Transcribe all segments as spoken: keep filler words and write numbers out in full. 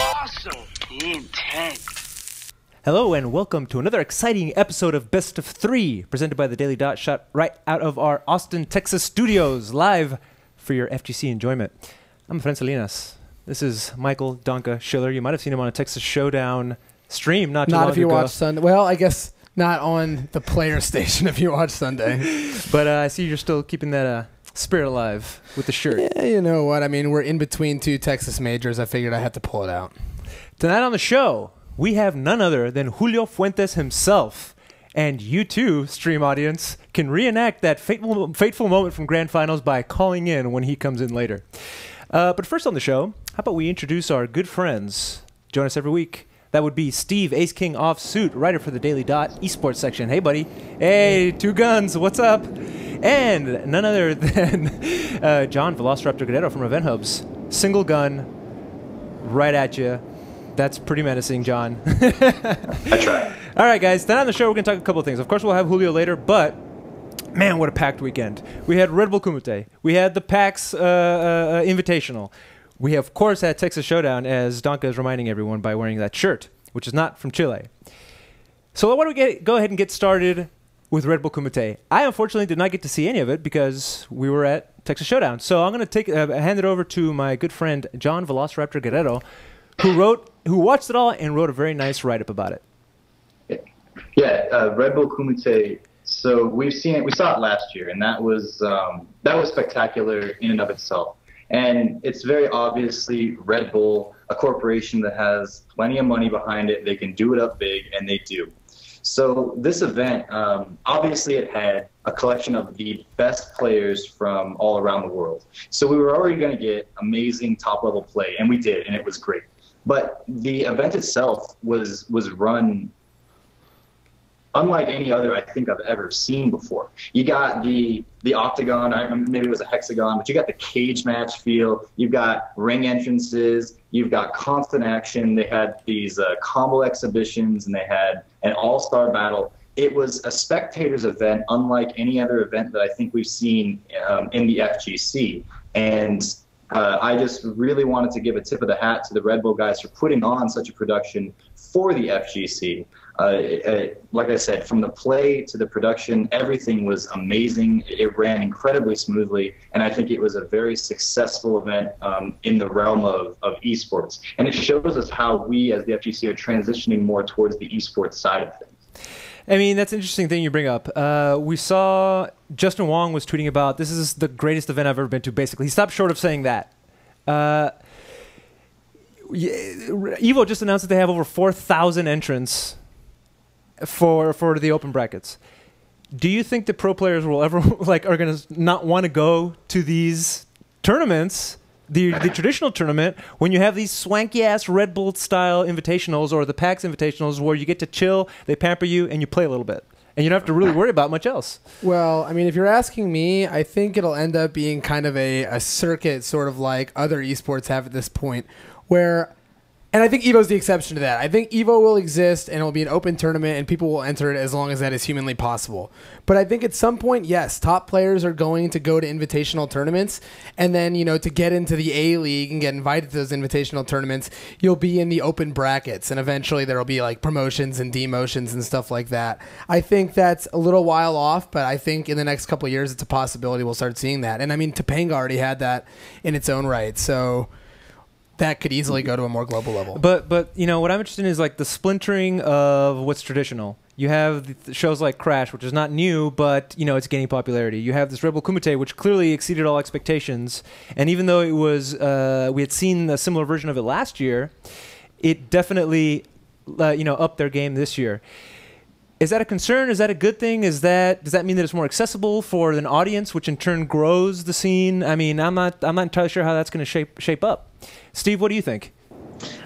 Awesome. Intense. Hello and welcome to another exciting episode of Best of Three, presented by the Daily Dot, shot right out of our Austin, Texas studios, live for your F G C enjoyment. I'm Fran Salinas. This is Michael Donka-Schiller. You might have seen him on a Texas Showdown stream not too long ago. Not if you watch Sunday. Well, I guess not on the player station if you watch Sunday. But uh, I see you're still keeping that uh, spirit alive with the shirt. Yeah, you know what? I mean, we're in between two Texas majors. I figured I had to pull it out. Tonight on the show, we have none other than Julio Fuentes himself. And you too, stream audience, can reenact that fateful, fateful moment from Grand Finals by calling in when he comes in later. Uh, but first on the show, how about we introduce our good friends? Join us every week. That would be Steve, Ace King Offsuit, writer for the Daily Dot Esports section. Hey, buddy. Hey, Two Guns, what's up? And none other than uh, John Velociraptor-Gadero from Event Hubs. Single gun, right at you. That's pretty menacing, John. I try. All right, guys. Then on the show, we're going to talk a couple of things. Of course, we'll have Julio later, but... man, what a packed weekend. We had Red Bull Kumite. We had the PAX uh, uh, Invitational. We, of course, had Texas Showdown, as Donka is reminding everyone by wearing that shirt, which is not from Chile. So why don't we get, go ahead and get started with Red Bull Kumite. I, unfortunately, did not get to see any of it because we were at Texas Showdown. So I'm going to take uh, hand it over to my good friend, John Velociraptor-Gadero, who, wrote, who watched it all and wrote a very nice write-up about it. Yeah, uh, Red Bull Kumite... so we've seen it, we saw it last year, and that was um, that was spectacular in and of itself. And it's very obviously Red Bull, a corporation that has plenty of money behind it. They can do it up big, and they do. So this event, um, obviously it had a collection of the best players from all around the world. So we were already going to get amazing top-level play, and we did, and it was great. But the event itself was was run unlike any other I think I've ever seen before. You got the the octagon, I remember maybe it was a hexagon, but you got the cage match feel. You've got ring entrances. You've got constant action. They had these uh, combo exhibitions, and they had an all-star battle. It was a spectators event unlike any other event that I think we've seen um, in the F G C. And uh, I just really wanted to give a tip of the hat to the Red Bull guys for putting on such a production for the F G C. Uh, like I said, from the play to the production, everything was amazing. It ran incredibly smoothly, and I think it was a very successful event um, in the realm of, of esports. And it shows us how we as the F G C are transitioning more towards the esports side of things. I mean, that's an interesting thing you bring up. Uh, we saw Justin Wong was tweeting about, this is the greatest event I've ever been to, basically. He stopped short of saying that. Uh, Evo just announced that they have over four thousand entrants for for the open brackets. Do you think the pro players will ever like are going to not want to go to these tournaments, the the traditional tournament, when you have these swanky ass Red Bull style invitationals or the PAX invitationals where you get to chill, they pamper you, and you play a little bit, and you don't have to really worry about much else? Well, I mean, if you're asking me, I think it'll end up being kind of a, a circuit, sort of like other esports have at this point, where. And I think Evo's the exception to that. I think Evo will exist, and it'll be an open tournament, and people will enter it as long as that is humanly possible. But I think at some point, yes, top players are going to go to invitational tournaments, and then, you know, to get into the A-League and get invited to those invitational tournaments, you'll be in the open brackets, and eventually there will be, like, promotions and demotions and stuff like that. I think that's a little while off, but I think in the next couple of years, it's a possibility we'll start seeing that. And, I mean, Topanga already had that in its own right, so... that could easily go to a more global level. But, but you know, what I'm interested in is, like, the splintering of what's traditional. You have the shows like Crash, which is not new, but, you know, it's gaining popularity. You have this Red Bull Kumite, which clearly exceeded all expectations. And even though it was, uh, we had seen a similar version of it last year, it definitely, uh, you know, upped their game this year. Is that a concern? Is that a good thing? Is that does that mean that it's more accessible for an audience, which in turn grows the scene? I mean, I'm not I'm not entirely sure how that's going to shape shape up. Steve, what do you think?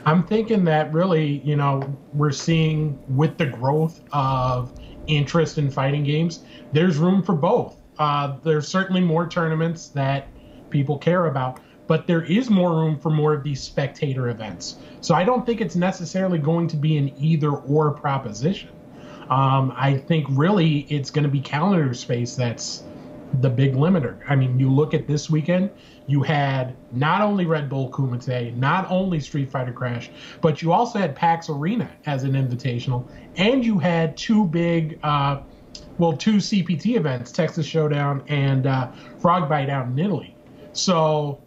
I'm thinking that really, you know, we're seeing with the growth of interest in fighting games, there's room for both. Uh, there's certainly more tournaments that people care about, but there is more room for more of these spectator events. So I don't think it's necessarily going to be an either or proposition. Um, I think really it's going to be calendar space that's the big limiter. I mean, you look at this weekend, you had not only Red Bull Kumite, not only Street Fighter Crash, but you also had PAX Arena as an invitational, and you had two big, uh, well, two C P T events, Texas Showdown and uh, Frog Bite out in Italy. So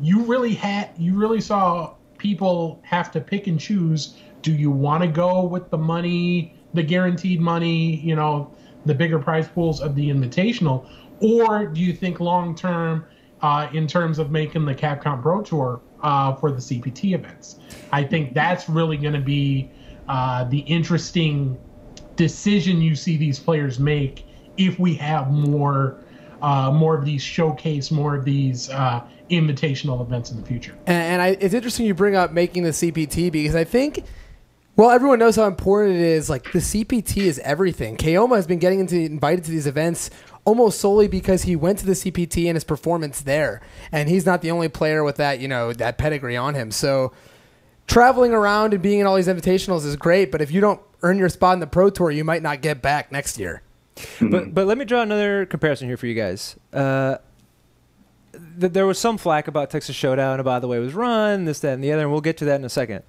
you really had, you really saw people have to pick and choose. Do you want to go with the money, the guaranteed money, you know, the bigger prize pools of the invitational, or do you think long term uh, in terms of making the Capcom Pro Tour uh, for the C P T events? I think that's really going to be uh, the interesting decision you see these players make if we have more uh, more of these showcase, more of these uh, invitational events in the future. And, and I, it's interesting you bring up making the C P T, because I think, well, everyone knows how important it is. Like, the C P T is everything. Kaoma has been getting into, invited to these events almost solely because he went to the C P T and his performance there. And he's not the only player with that, you know, that pedigree on him. So traveling around and being in all these invitationals is great, but if you don't earn your spot in the Pro Tour, you might not get back next year. Mm-hmm. But but let me draw another comparison here for you guys. Uh, th there was some flack about Texas Showdown about the way it was run, this, that, and the other, and we'll get to that in a second.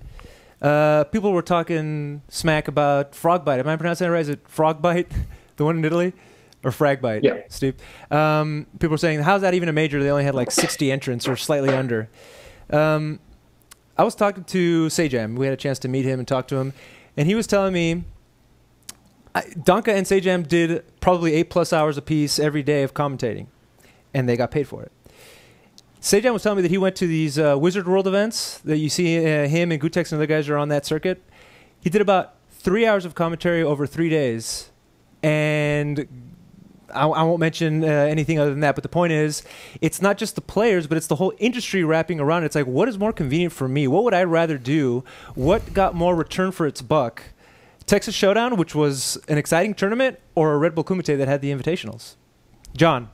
Uh, people were talking smack about Frog Bite. Am I pronouncing it right? Is it Frog Bite, the one in Italy? Or Frag Bite, yeah. Steve? Um, people were saying, how's that even a major? They only had like sixty entrants or slightly under. Um, I was talking to Sejam. We had a chance to meet him and talk to him. And he was telling me, I, Donka and Sejam did probably eight plus hours apiece every day of commentating. And they got paid for it. Sejam was telling me that he went to these uh, Wizard World events that you see uh, him and Gutex and other guys are on that circuit. He did about three hours of commentary over three days. And I, I won't mention uh, anything other than that, but the point is, it's not just the players, but it's the whole industry wrapping around. It's like, what is more convenient for me? What would I rather do? What got more return for its buck? Texas Showdown, which was an exciting tournament, or a Red Bull Kumite that had the invitationals? John.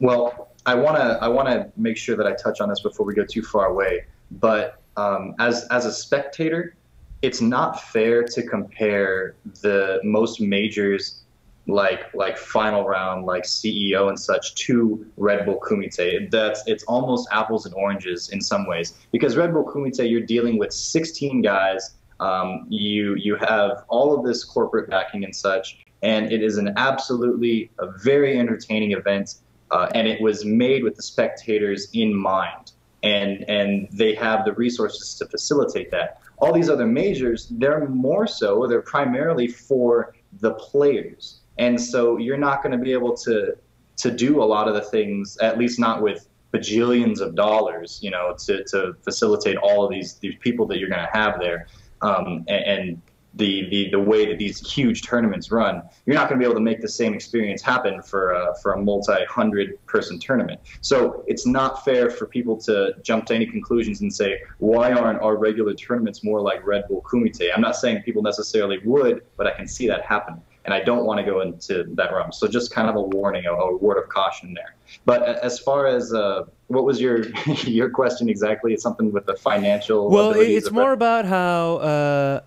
Well, I want to I want to make sure that I touch on this before we go too far away. But um, as as a spectator, it's not fair to compare the most majors like like final round, like C E O and such, to Red Bull Kumite. That's it's almost apples and oranges in some ways, because Red Bull Kumite, you're dealing with sixteen guys. Um, you you have all of this corporate backing and such, and it is an absolutely a very entertaining event. Uh, and it was made with the spectators in mind, and and they have the resources to facilitate that. All these other majors, they're more so, they're primarily for the players, and so you're not going to be able to to do a lot of the things, at least not with bajillions of dollars, you know, to to facilitate all of these these people that you're going to have there, um, and. and The, the, the way that these huge tournaments run, you're not going to be able to make the same experience happen for a, for a multi-hundred person tournament. So it's not fair for people to jump to any conclusions and say, why aren't our regular tournaments more like Red Bull Kumite? I'm not saying people necessarily would, but I can see that happening. And I don't want to go into that realm. So just kind of a warning, a, a word of caution there. But as far as uh, what was your your question exactly? It's something with the financial. Well, it's more about how... Uh...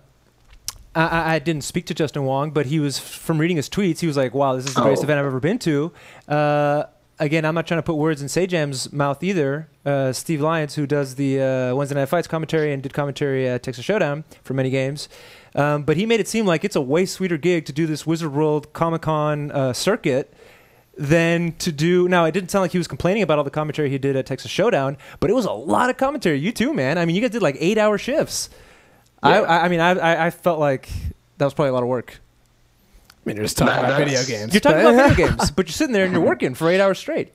I, I didn't speak to Justin Wong, but he was, from reading his tweets, he was like, wow, this is the greatest event I've ever been to. Uh, again, I'm not trying to put words in Sejam's mouth either. Uh, Steve Lyons, who does the uh, Wednesday Night Fights commentary and did commentary at Texas Showdown for many games. Um, but he made it seem like it's a way sweeter gig to do this Wizard World Comic-Con uh, circuit than to do... Now, it didn't sound like he was complaining about all the commentary he did at Texas Showdown, but it was a lot of commentary. You too, man. I mean, you guys did like eight-hour shifts. Yeah. I, I mean, I, I felt like that was probably a lot of work. I mean, you're just talking no, about video games. You're talking about video games, but you're sitting there and you're working for eight hours straight.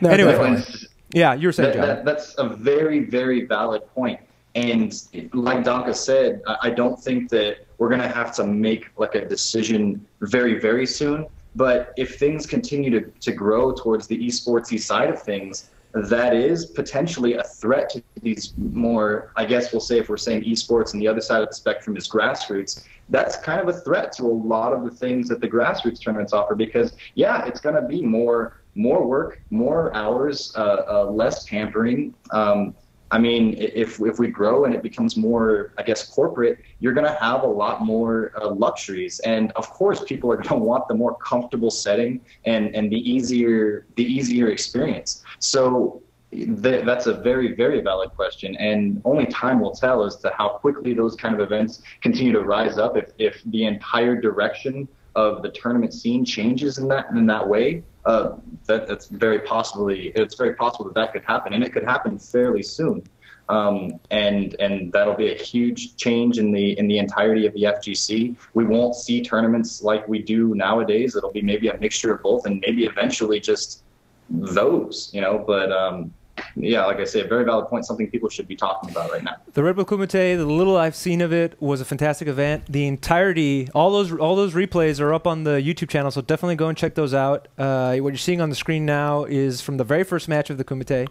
No, anyway, was, yeah, you were saying, that, John. That, that's a very, very valid point. And like Donka said, I don't think that we're going to have to make like a decision very, very soon. But if things continue to, to grow towards the esportsy side of things, that is potentially a threat to these more, I guess we'll say, if we're saying esports and the other side of the spectrum is grassroots, that's kind of a threat to a lot of the things that the grassroots tournaments offer, because, yeah, it's going to be more more work, more hours, uh, uh, less pampering, um, I mean, if if we grow and it becomes more, I guess, corporate, you're going to have a lot more uh, luxuries, and of course, people are going to want the more comfortable setting and and the easier the easier experience. So th that's a very very valid question, and only time will tell as to how quickly those kind of events continue to rise up. If if the entire direction of the tournament scene changes in that in that way, uh, that that's very possibly it's very possible that that could happen, and it could happen fairly soon, um, and and that'll be a huge change in the in the entirety of the F G C. We won't see tournaments like we do nowadays. It'll be maybe a mixture of both, and maybe eventually just those, you know. But um, yeah, like I say, a very valid point, something people should be talking about right now. The Red Bull Kumite, the little I've seen of it, was a fantastic event. The entirety, all those all those replays are up on the YouTube channel, so definitely go and check those out. Uh, what you're seeing on the screen now is from the very first match of the Kumite.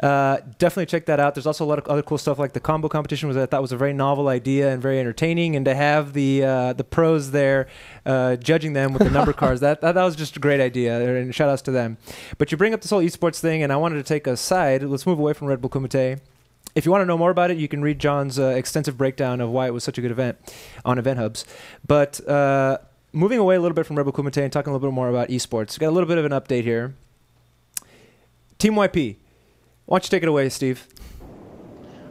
Uh, definitely check that out. There's also a lot of other cool stuff, like the combo competition, was I thought was a very novel idea and very entertaining, and to have the uh, the pros there uh, judging them with the number cards, that, that that was just a great idea, and shout outs to them. But you bring up this whole esports thing, and I wanted to take a side. Let's move away from Red Bull Kumite. If you want to know more about it, you can read John's uh, extensive breakdown of why it was such a good event on Event Hubs. But uh, moving away a little bit from Red Bull Kumite and talking a little bit more about esports, got a little bit of an update here. Team Y P. Why don't you take it away, Steve?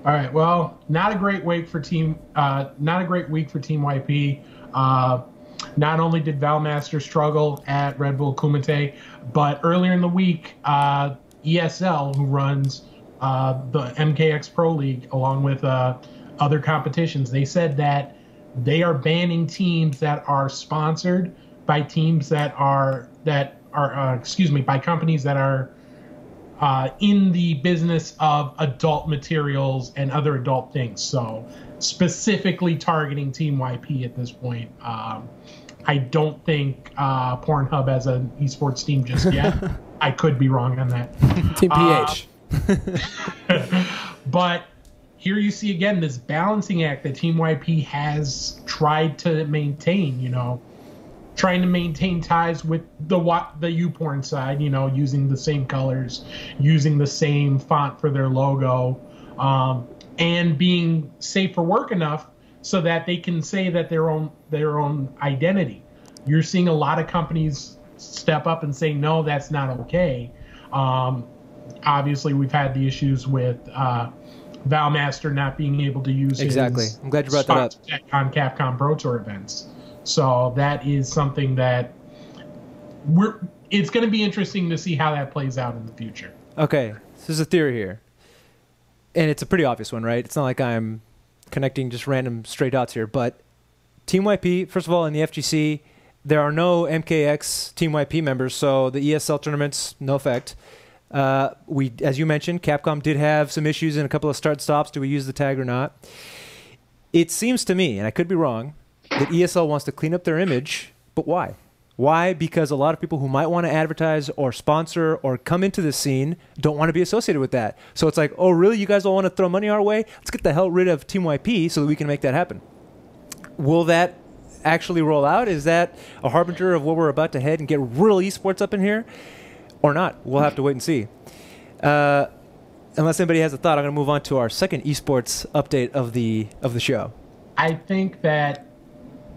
All right. Well, not a great week for Team. Uh, not a great week for Team Y P. Uh, not only did Valmaster struggle at Red Bull Kumite, but earlier in the week, uh, E S L, who runs uh, the M K X Pro League along with uh, other competitions, they said that they are banning teams that are sponsored by teams that are that are uh, excuse me by companies that are. Uh, in the business of adult materials and other adult things, so specifically targeting Team Y P at this point. Um, I don't think uh, Pornhub has an esports team just yet. I could be wrong on that. Team P H. Uh, but here you see again this balancing act that Team Y P has tried to maintain. You know, trying to maintain ties with the the U-Porn side, you know, using the same colors, using the same font for their logo, um, and being safe for work enough so that they can say that their own their own identity. You're seeing a lot of companies step up and say, no, that's not okay. Um, obviously, we've had the issues with uh, Valmaster not being able to use exactly. His I'm glad you brought that up on Capcom Pro Tour events. So that is something that we're. It's going to be interesting to see how that plays out in the future. Okay, so there's a theory here, and it's a pretty obvious one, right? It's not like I'm connecting just random stray dots here, but Team Y P, first of all, in the F G C, there are no M K X Team Y P members, so the E S L tournaments, no effect. Uh, we, as you mentioned, Capcom did have some issues in a couple of start stops. Do we use the tag or not? It seems to me, and I could be wrong, that E S L wants to clean up their image, but why? Why? Because a lot of people who might want to advertise or sponsor or come into the scene don't want to be associated with that. So it's like, oh, really? You guys all want to throw money our way? Let's get the hell rid of Team Y P so that we can make that happen. Will that actually roll out? Is that a harbinger of where we're about to head and get real esports up in here? Or not? We'll have to wait and see. Uh, unless anybody has a thought, I'm going to move on to our second esports update of the, of the show. I think that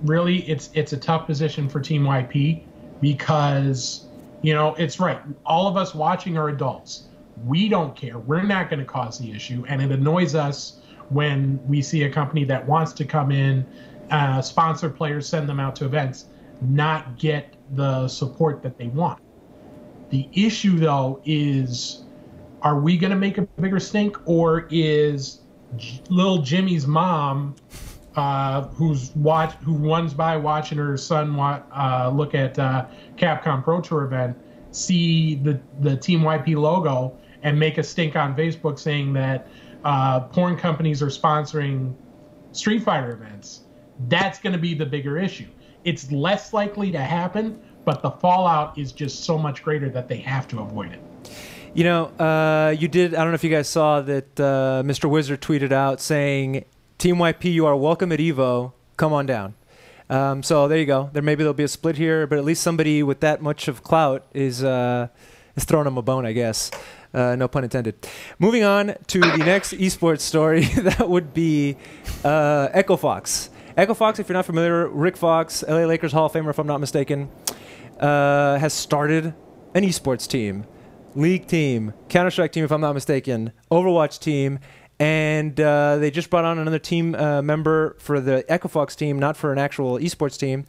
really, it's it's a tough position for Team Y P because, you know, it's right. All of us watching are adults. We don't care. We're not going to cause the issue, and it annoys us when we see a company that wants to come in, uh, sponsor players, send them out to events, not get the support that they want. The issue, though, is are we going to make a bigger stink, or is little Jimmy's mom Uh, who's watch who runs by watching her son wa uh, look at uh, Capcom Pro Tour event, see the the Team Y P logo and make a stink on Facebook saying that uh, porn companies are sponsoring Street Fighter events? That's going to be the bigger issue. It's less likely to happen, but the fallout is just so much greater that they have to avoid it. You know, uh, you did. I don't know if you guys saw that uh, Mister Wizard tweeted out saying, Team Y P, you are welcome at Evo. Come on down. Um, so there you go. There maybe there'll be a split here, but at least somebody with that much of clout is uh, is throwing him a bone, I guess. Uh, no pun intended. Moving on to the next esports story, that would be uh, Echo Fox. Echo Fox, if you're not familiar, Rick Fox, L A Lakers Hall of Famer, if I'm not mistaken, uh, has started an esports team, League team, Counter-Strike team, if I'm not mistaken, Overwatch team, and uh, they just brought on another team uh, member for the Echo Fox team, not for an actual esports team.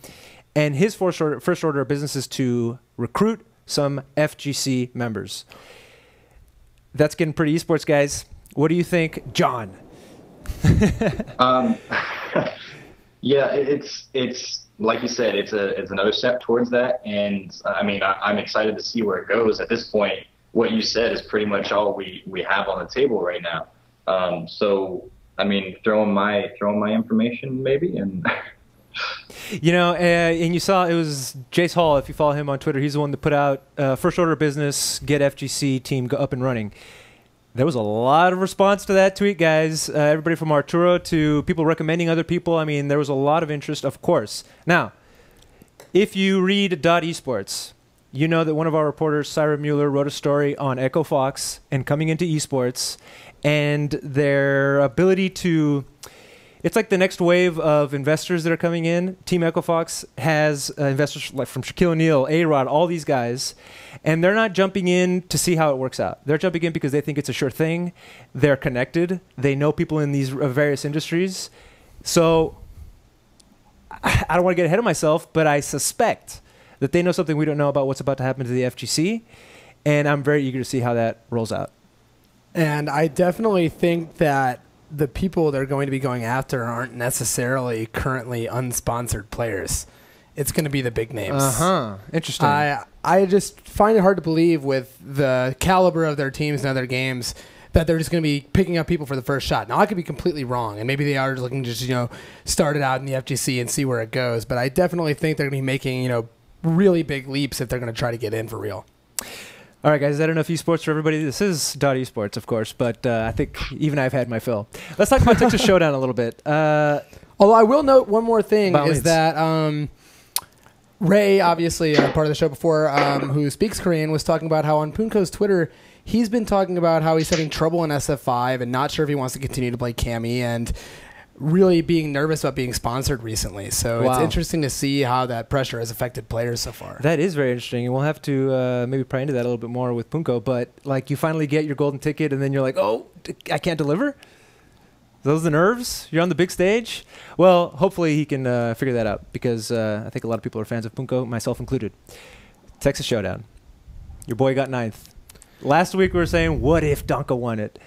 And his first order, first order of business is to recruit some F G C members. That's getting pretty esports, guys. What do you think, John? um, yeah, it's it's like you said, it's a it's another step towards that, and I mean, I, I'm excited to see where it goes. At this point, what you said is pretty much all we we have on the table right now. Um, so, I mean, throwing my throwing my information maybe and. You know, uh, and you saw it was Jace Hall, if you follow him on Twitter, he's the one that put out uh, first order of business, get F G C team go up and running. There was a lot of response to that tweet, guys. Uh, everybody from Arturo to people recommending other people. I mean, there was a lot of interest, of course. Now, if you read Dot Esports, you know that one of our reporters, Syra Mueller, wrote a story on Echo Fox and coming into esports and their ability to... It's like the next wave of investors that are coming in. Team Echo Fox has uh, investors like from Shaquille O'Neal, A-Rod, all these guys, and they're not jumping in to see how it works out. They're jumping in because they think it's a sure thing. They're connected. They know people in these various industries. So I don't want to get ahead of myself, but I suspect that they know something we don't know about what's about to happen to the F G C, and I'm very eager to see how that rolls out. And I definitely think that the people they're going to be going after aren't necessarily currently unsponsored players. It's going to be the big names. Uh-huh. Interesting. I, I just find it hard to believe with the caliber of their teams and other games that they're just going to be picking up people for the first shot. Now, I could be completely wrong, and maybe they are just looking to just, you know, start it out in the F G C and see where it goes, but I definitely think they're going to be making, you know, really big leaps if they're going to try to get in for real. All right, guys, I don't know if esports for everybody. This is Dot Esports, of course, but uh, I think even I've had my fill. Let's talk about Texas Showdown a little bit. Uh, Although I will note one more thing is that um, Ray, obviously uh, part of the show before, um, who speaks Korean, was talking about how on Punko's Twitter, he's been talking about how he's having trouble in S F five and not sure if he wants to continue to play Cammy and really being nervous about being sponsored recently. So wow. It's interesting to see how that pressure has affected players so far. That is very interesting, and we'll have to uh, maybe pry into that a little bit more with Punko, but like you finally get your golden ticket, and then you're like, oh, I can't deliver? Those are the nerves? You're on the big stage? Well, hopefully he can uh, figure that out, because uh, I think a lot of people are fans of Punko, myself included. Texas Showdown. Your boy got ninth. Last week we were saying, what if Donka won it?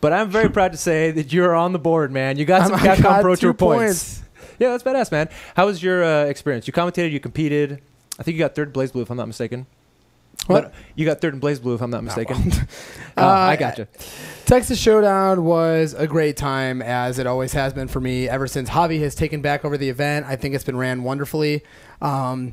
But I'm very proud to say that you're on the board, man. You got some Capcom Pro Tour points. Yeah, that's badass, man. How was your uh, experience? You commentated, you competed. I think you got third in Blaze Blue, if I'm not mistaken. What? But you got third in Blaze Blue, if I'm not mistaken. Not well. oh, uh, I gotcha. Texas Showdown was a great time, as it always has been for me, ever since Javi has taken back over the event. I think it's been ran wonderfully. Um,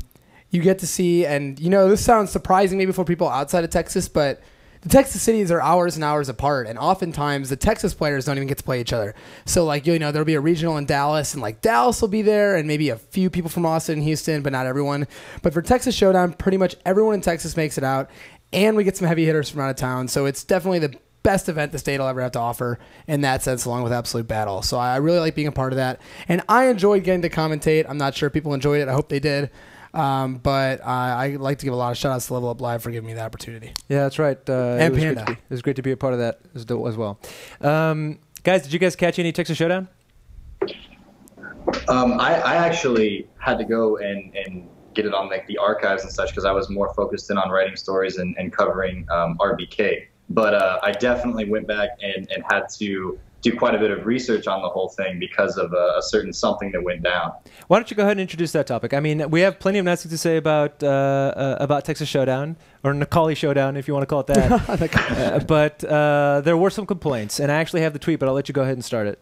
you get to see, and, you know, this sounds surprising maybe for people outside of Texas, but... the Texas cities are hours and hours apart, and oftentimes the Texas players don't even get to play each other. So, like, you know, there'll be a regional in Dallas, and, like, Dallas will be there, and maybe a few people from Austin and Houston, but not everyone. But for Texas Showdown, pretty much everyone in Texas makes it out, and we get some heavy hitters from out of town. So it's definitely the best event the state will ever have to offer in that sense, along with Absolute Battle. So I really like being a part of that, and I enjoyed getting to commentate. I'm not sure if people enjoyed it. I hope they did. Um, but uh, I'd like to give a lot of shout-outs to Level Up Live for giving me the opportunity. Yeah, that's right. Uh, and it Panda. Great be, it was great to be a part of that as, as well. Um, guys, did you guys catch any Texas Showdown? Um, I, I actually had to go and, and get it on like the archives and such because I was more focused in on writing stories and, and covering um, R B K. But uh, I definitely went back and, and had to do quite a bit of research on the whole thing because of a, a certain something that went down. Why don't you go ahead and introduce that topic? I mean, we have plenty of nice things to say about uh, uh, about Texas Showdown, or Nikali Showdown, if you want to call it that. uh, but uh, there were some complaints, and I actually have the tweet, but I'll let you go ahead and start it.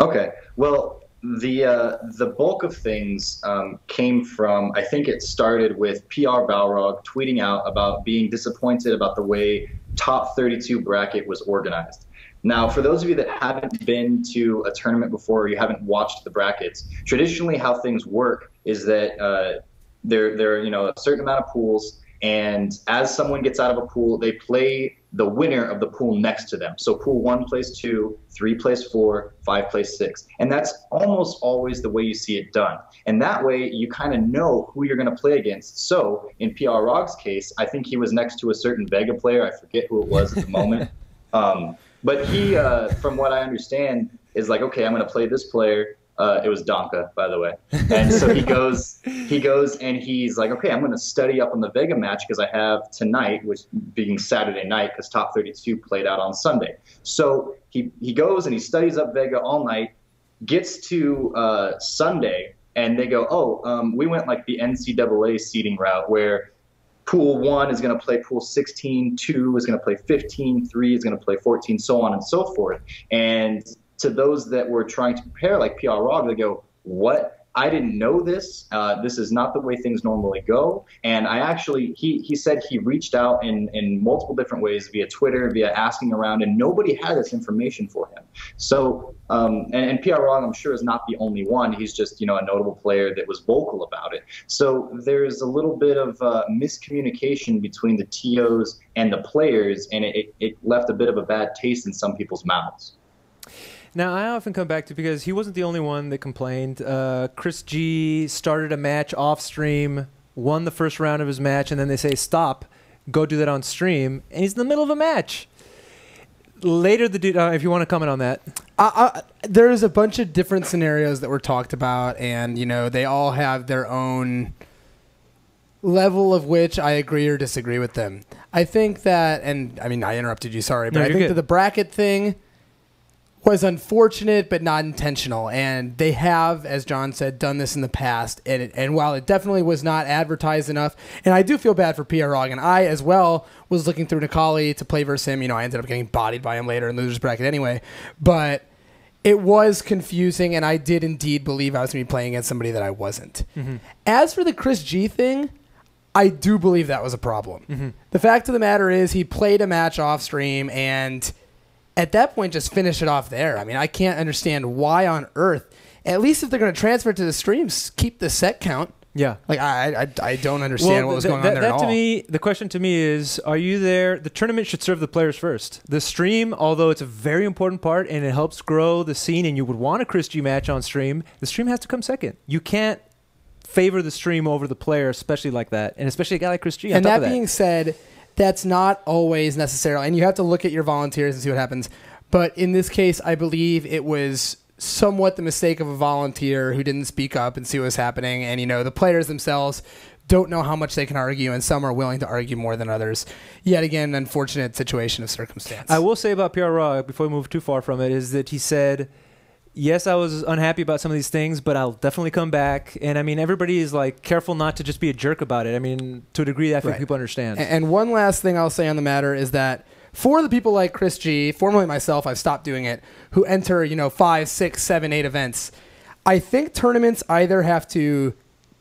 Okay. Well, the, uh, the bulk of things um, came from, I think it started with P R Balrog tweeting out about being disappointed about the way top thirty-two bracket was organized. Now, for those of you that haven't been to a tournament before or you haven't watched the brackets, traditionally how things work is that uh, there, there are, you know, a certain amount of pools, And as someone gets out of a pool, they play the winner of the pool next to them. So pool one plays two, three plays four, five plays six. And that's almost always the way you see it done. And that way you kind of know who you're going to play against. So in P R Rog's case, I think he was next to a certain Vega player. I forget who it was at the moment. Um, but he, uh, from what I understand, is like, okay, I'm going to play this player. Uh, it was Donka, by the way. And so he goes, he goes and he's like, okay, I'm going to study up on the Vega match because I have tonight, which being Saturday night because Top thirty-two played out on Sunday. So he, he goes and he studies up Vega all night, gets to uh, Sunday, and they go, oh, um, we went like the N C double A seeding route where pool one is going to play pool sixteen, two is going to play fifteen, three is going to play fourteen, so on and so forth. And to those that were trying to prepare, like P R Rog, they go, what? I didn't know this. Uh, this is not the way things normally go. And I actually, he, he said he reached out in, in multiple different ways via Twitter, via asking around, and nobody had this information for him. So, um, and, and P R Rog, I'm sure, is not the only one. He's just, you know, a notable player that was vocal about it. So there's a little bit of uh, miscommunication between the T Os and the players, and it, it left a bit of a bad taste in some people's mouths. Now, I often come back to, because he wasn't the only one that complained, uh, Chris G started a match off stream, won the first round of his match, and then they say, stop, go do that on stream, and he's in the middle of a match. Later, the dude, uh, if you want to comment on that. Uh, uh, there's a bunch of different scenarios that were talked about, and you know they all have their own level of which I agree or disagree with them. I think that, and I mean, I interrupted you, sorry, but no, I think good. that the bracket thing was unfortunate but not intentional, and they have, as John said, done this in the past, and, it, and while it definitely was not advertised enough, and I do feel bad for P R Rog, and I as well was looking through Nikali to play versus him. You know, I ended up getting bodied by him later in loser's bracket anyway, but it was confusing, and I did indeed believe I was going to be playing against somebody that I wasn't. Mm-hmm. As for the Chris G thing, I do believe that was a problem. Mm-hmm. The fact of the matter is he played a match off stream, and at that point, just finish it off there. I mean, I can't understand why on earth, at least if they're going to transfer it to the streams, keep the set count. Yeah. Like, I I, I don't understand well, what was going on there that at all. To me, the question to me is, are you there? The tournament should serve the players first. The stream, although it's a very important part and it helps grow the scene and you would want a Chris G match on stream, the stream has to come second. You can't favor the stream over the player, especially like that, and especially a guy like Chris G. And that, that being said, that's not always necessarily, and you have to look at your volunteers and see what happens. But in this case, I believe it was somewhat the mistake of a volunteer who didn't speak up and see what was happening. And, you know, the players themselves don't know how much they can argue, and some are willing to argue more than others. Yet again, an unfortunate situation of circumstance. I will say about P R Rog, before we move too far from it, is that he said, yes, I was unhappy about some of these things, but I'll definitely come back. And, I mean, everybody is, like, careful not to just be a jerk about it. I mean, to a degree, I think right. people understand. And one last thing I'll say on the matter is that for the people like Chris G, formerly myself, I've stopped doing it, who enter, you know, five, six, seven, eight events, I think tournaments either have to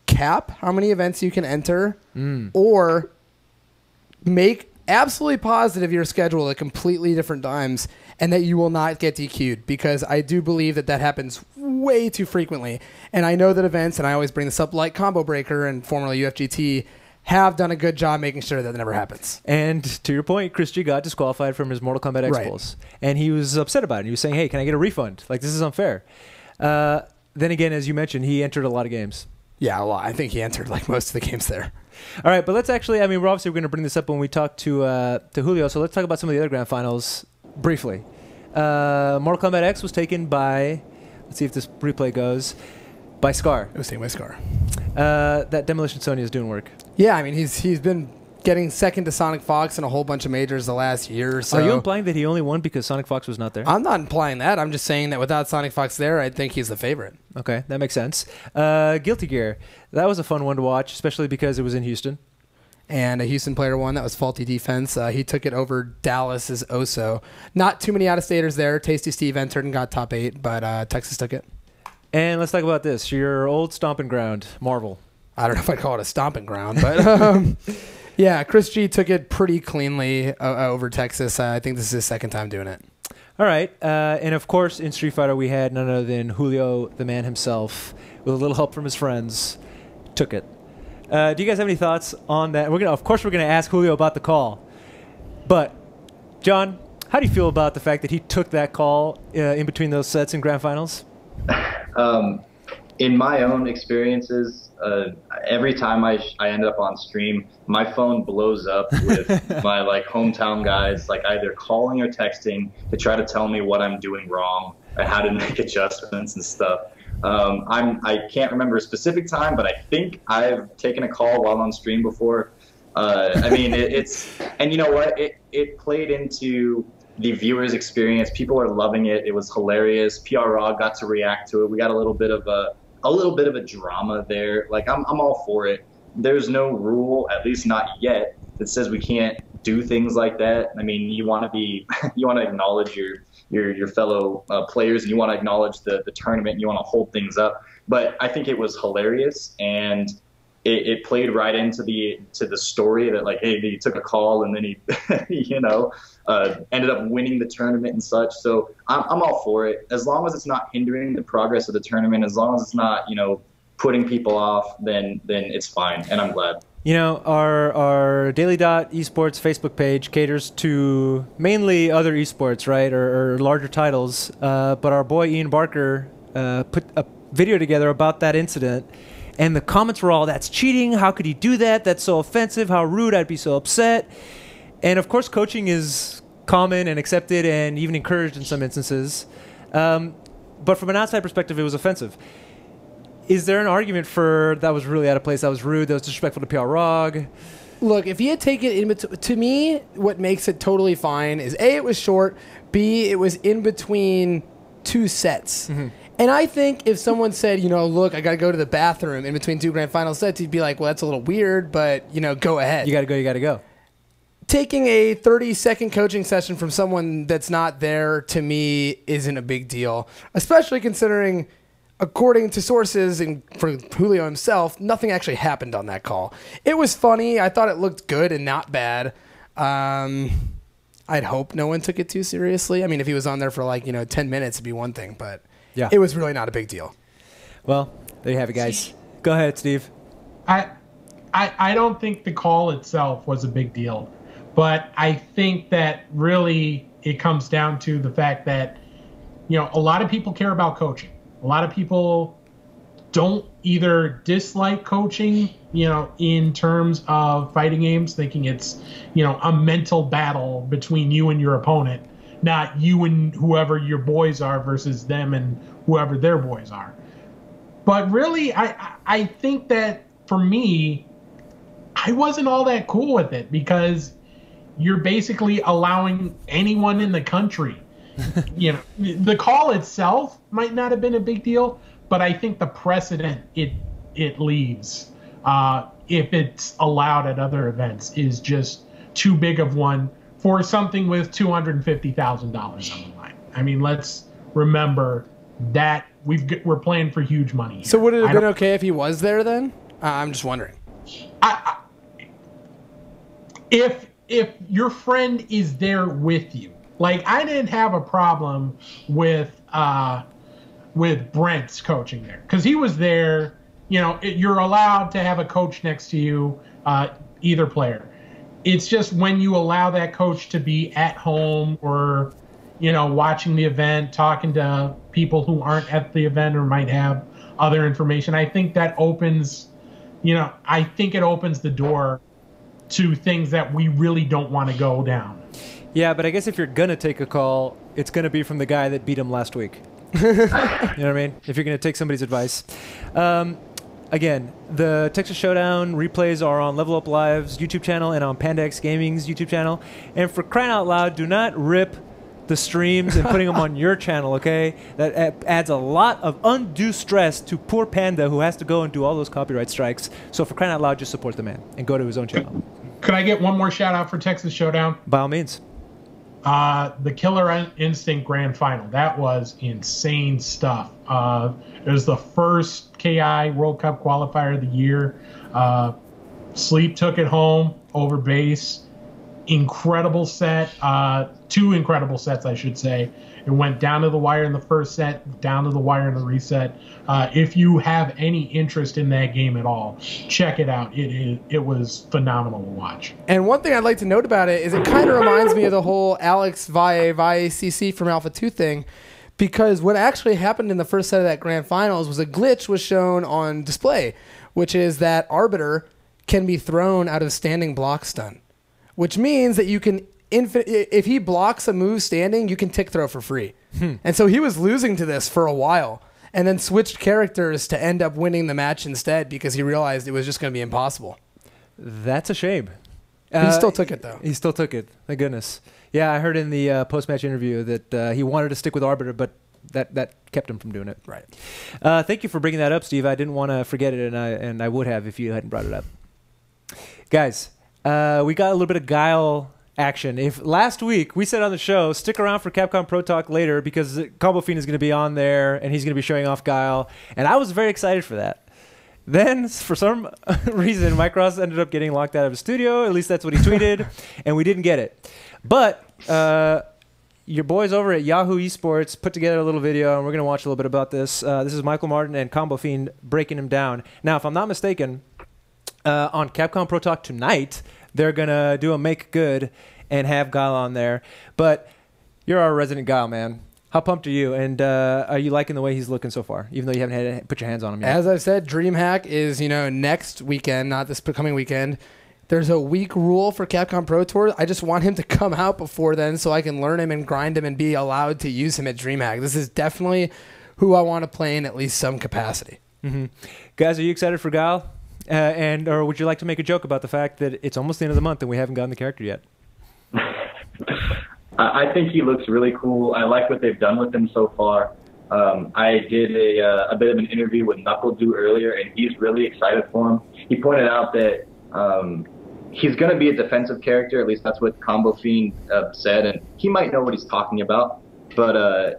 cap how many events you can enter mm. or make absolutely positive your schedule at completely different times, and that you will not get D Q'd, because I do believe that that happens way too frequently. And I know that events, and I always bring this up, like Combo Breaker and formerly U F G T, have done a good job making sure that, that never happens. And to your point, Chris G got disqualified from his Mortal Kombat X pulls. Right. And he was upset about it. He was saying, hey, can I get a refund? Like, this is unfair. Uh, then again, as you mentioned, he entered a lot of games. Yeah, a lot. I think he entered like most of the games there. All right, but let's actually, I mean, we're obviously going to bring this up when we talk to, uh, to Julio, so let's talk about some of the other Grand Finals briefly. Uh, Mortal Kombat X was taken by, let's see if this replay goes, by Scar. It was taken by Scar. Uh, that Demolition Sony is doing work. Yeah, I mean, he's he's been getting second to Sonic Fox in a whole bunch of majors the last year or so. Are you implying that he only won because Sonic Fox was not there? I'm not implying that. I'm just saying that without Sonic Fox there, I think he's the favorite. Okay, that makes sense. Uh, Guilty Gear. That was a fun one to watch, especially because it was in Houston. And a Houston player won. That was Faulty Defense. Uh, he took it over Dallas's Oso. Not too many out-of-staters there. Tasty Steve entered and got top eight, but uh, Texas took it. And let's talk about this. Your old stomping ground, Marvel. I don't know if I'd call it a stomping ground, but um, yeah, Chris G took it pretty cleanly uh, over Texas. Uh, I think this is his second time doing it. All right. Uh, and, of course, in Street Fighter, we had none other than Julio, the man himself, with a little help from his friends, took it. Uh, do you guys have any thoughts on that? We're gonna, of course, we're gonna ask Julio about the call. But John, how do you feel about the fact that he took that call uh, in between those sets and grand finals? Um, in my own experiences, uh, every time I sh I end up on stream, my phone blows up with my like hometown guys, like either calling or texting to try to tell me what I'm doing wrong and how to make adjustments and stuff. Um, I'm, I can't remember a specific time, but I think I've taken a call while on stream before. Uh, I mean, it, it's, and you know what? It, it played into the viewer's experience. People are loving it. It was hilarious. P R Raw got to react to it. We got a little bit of a, a little bit of a drama there. Like, I'm, I'm all for it. There's no rule, at least not yet, that says we can't do things like that. I mean, you want to be, you want to acknowledge your, your, your fellow uh, players, and you want to acknowledge the, the tournament, and you want to hold things up. But I think it was hilarious, and it, it played right into the to the story that, like, hey, he took a call and then he, you know, uh, ended up winning the tournament and such. So I'm, I'm all for it, as long as it's not hindering the progress of the tournament, as long as it's not, you know, putting people off, then then it's fine, and I'm glad. You know, our our Daily Dot Esports Facebook page caters to mainly other esports, right, or, or larger titles. Uh, but our boy Ian Barker uh, put a video together about that incident. And the comments were all, that's cheating, how could he do that, that's so offensive, how rude, I'd be so upset. And of course, coaching is common and accepted and even encouraged in some instances. Um, but from an outside perspective, it was offensive. Is there an argument for that was really out of place, that was rude, that was disrespectful to P R Rog? Look, if you had taken it in between, to me, what makes it totally fine is A, it was short, B, it was in between two sets. Mm-hmm. And I think if someone said, you know, look, I got to go to the bathroom in between two grand final sets, you'd be like, well, that's a little weird, but, you know, go ahead. You got to go, you got to go. Taking a thirty-second coaching session from someone that's not there, to me, isn't a big deal, especially considering, according to sources and for Julio himself, nothing actually happened on that call. It was funny. I thought it looked good and not bad. Um, I'd hope no one took it too seriously. I mean, if he was on there for, like, you know, ten minutes, it'd be one thing, but... yeah, it was really not a big deal. Well, there you have it, guys. Go ahead, Steve. I, I, I don't think the call itself was a big deal, but I think that really it comes down to the fact that, you know, a lot of people care about coaching. A lot of people don't either dislike coaching, you know, in terms of fighting games, thinking it's, you know, a mental battle between you and your opponent, not you and whoever your boys are versus them and whoever their boys are. But really, I, I think that for me, I wasn't all that cool with it, because you're basically allowing anyone in the country. You know, the call itself might not have been a big deal, but I think the precedent it, it leaves, uh, if it's allowed at other events, is just too big of one for something with two hundred fifty thousand dollars on the line. I mean, let's remember that we've, we're playing for huge money here. So would it have been okay if he was there then? Uh, I'm just wondering. I, I, if, if your friend is there with you, like, I didn't have a problem with, uh, with Brent's coaching there, because he was there. You know, it, you're allowed to have a coach next to you, uh, either player. It's just when you allow that coach to be at home or, you know, watching the event, talking to people who aren't at the event or might have other information, I think that opens, you know, I think it opens the door to things that we really don't want to go down. Yeah, but I guess if you're going to take a call, it's going to be from the guy that beat him last week. You know what I mean? If you're going to take somebody's advice. Um, Again, the Texas Showdown replays are on Level Up Live's YouTube channel and on Panda X Gaming's YouTube channel. And for crying out loud, do not rip the streams and putting them on your channel, okay? That adds a lot of undue stress to poor Panda, who has to go and do all those copyright strikes. So for crying out loud, just support the man and go to his own channel. Could I get one more shout out for Texas Showdown? By all means. Uh, the Killer Instinct Grand Final. That was insane stuff. Uh, it was the first K I World Cup qualifier of the year. Uh, Sleep took it home over base. incredible set, uh, two incredible sets, I should say. It went down to the wire in the first set, down to the wire in the reset. Uh, if you have any interest in that game at all, check it out. It, it, it was phenomenal to watch. And one thing I'd like to note about it is it kind of reminds me of the whole Alex Valle, Valle C C from Alpha two thing, because what actually happened in the first set of that Grand Finals was a glitch was shown on display, which is that Arbiter can be thrown out of standing block stun, which means that you can... if he blocks a move standing, you can tick throw for free. Hmm. And so he was losing to this for a while and then switched characters to end up winning the match instead because he realized it was just going to be impossible. That's a shame. Uh, he still took it, though. He still took it. Thank goodness. Yeah, I heard in the uh, post-match interview that uh, he wanted to stick with Arbiter, but that, that kept him from doing it. Right. Uh, thank you for bringing that up, Steve. I didn't want to forget it, and I, and I would have if you hadn't brought it up. Guys, uh, we got a little bit of Guile... action. If last week we said on the show, stick around for Capcom Pro Talk later because Combofiend is going to be on there and he's going to be showing off Guile, and I was very excited for that. Then, for some reason, Mike Ross ended up getting locked out of his studio. At least that's what he tweeted, and we didn't get it. But uh, your boys over at Yahoo Esports put together a little video, and we're going to watch a little bit about this. Uh, this is Michael Martin and Combofiend breaking him down. Now, if I'm not mistaken, uh, on Capcom Pro Talk tonight, they're going to do a make good and have Guile on there. But you're our resident Guile, man. How pumped are you? And uh, are you liking the way he's looking so far, even though you haven't had to put your hands on him yet? As I've said, DreamHack is, you know, next weekend, not this coming weekend. There's a week rule for Capcom Pro Tour. I just want him to come out before then so I can learn him and grind him and be allowed to use him at DreamHack. This is definitely who I want to play in at least some capacity. Mm-hmm. Guys, are you excited for Guile? Uh, and or would you like to make a joke about the fact that it's almost the end of the month and we haven't gotten the character yet? I think he looks really cool. I like what they've done with him so far. Um, I did a, uh, a bit of an interview with Knuckle Dew earlier, and he's really excited for him. He pointed out that um, he's going to be a defensive character. At least that's what Combofiend uh, said, and he might know what he's talking about. But uh,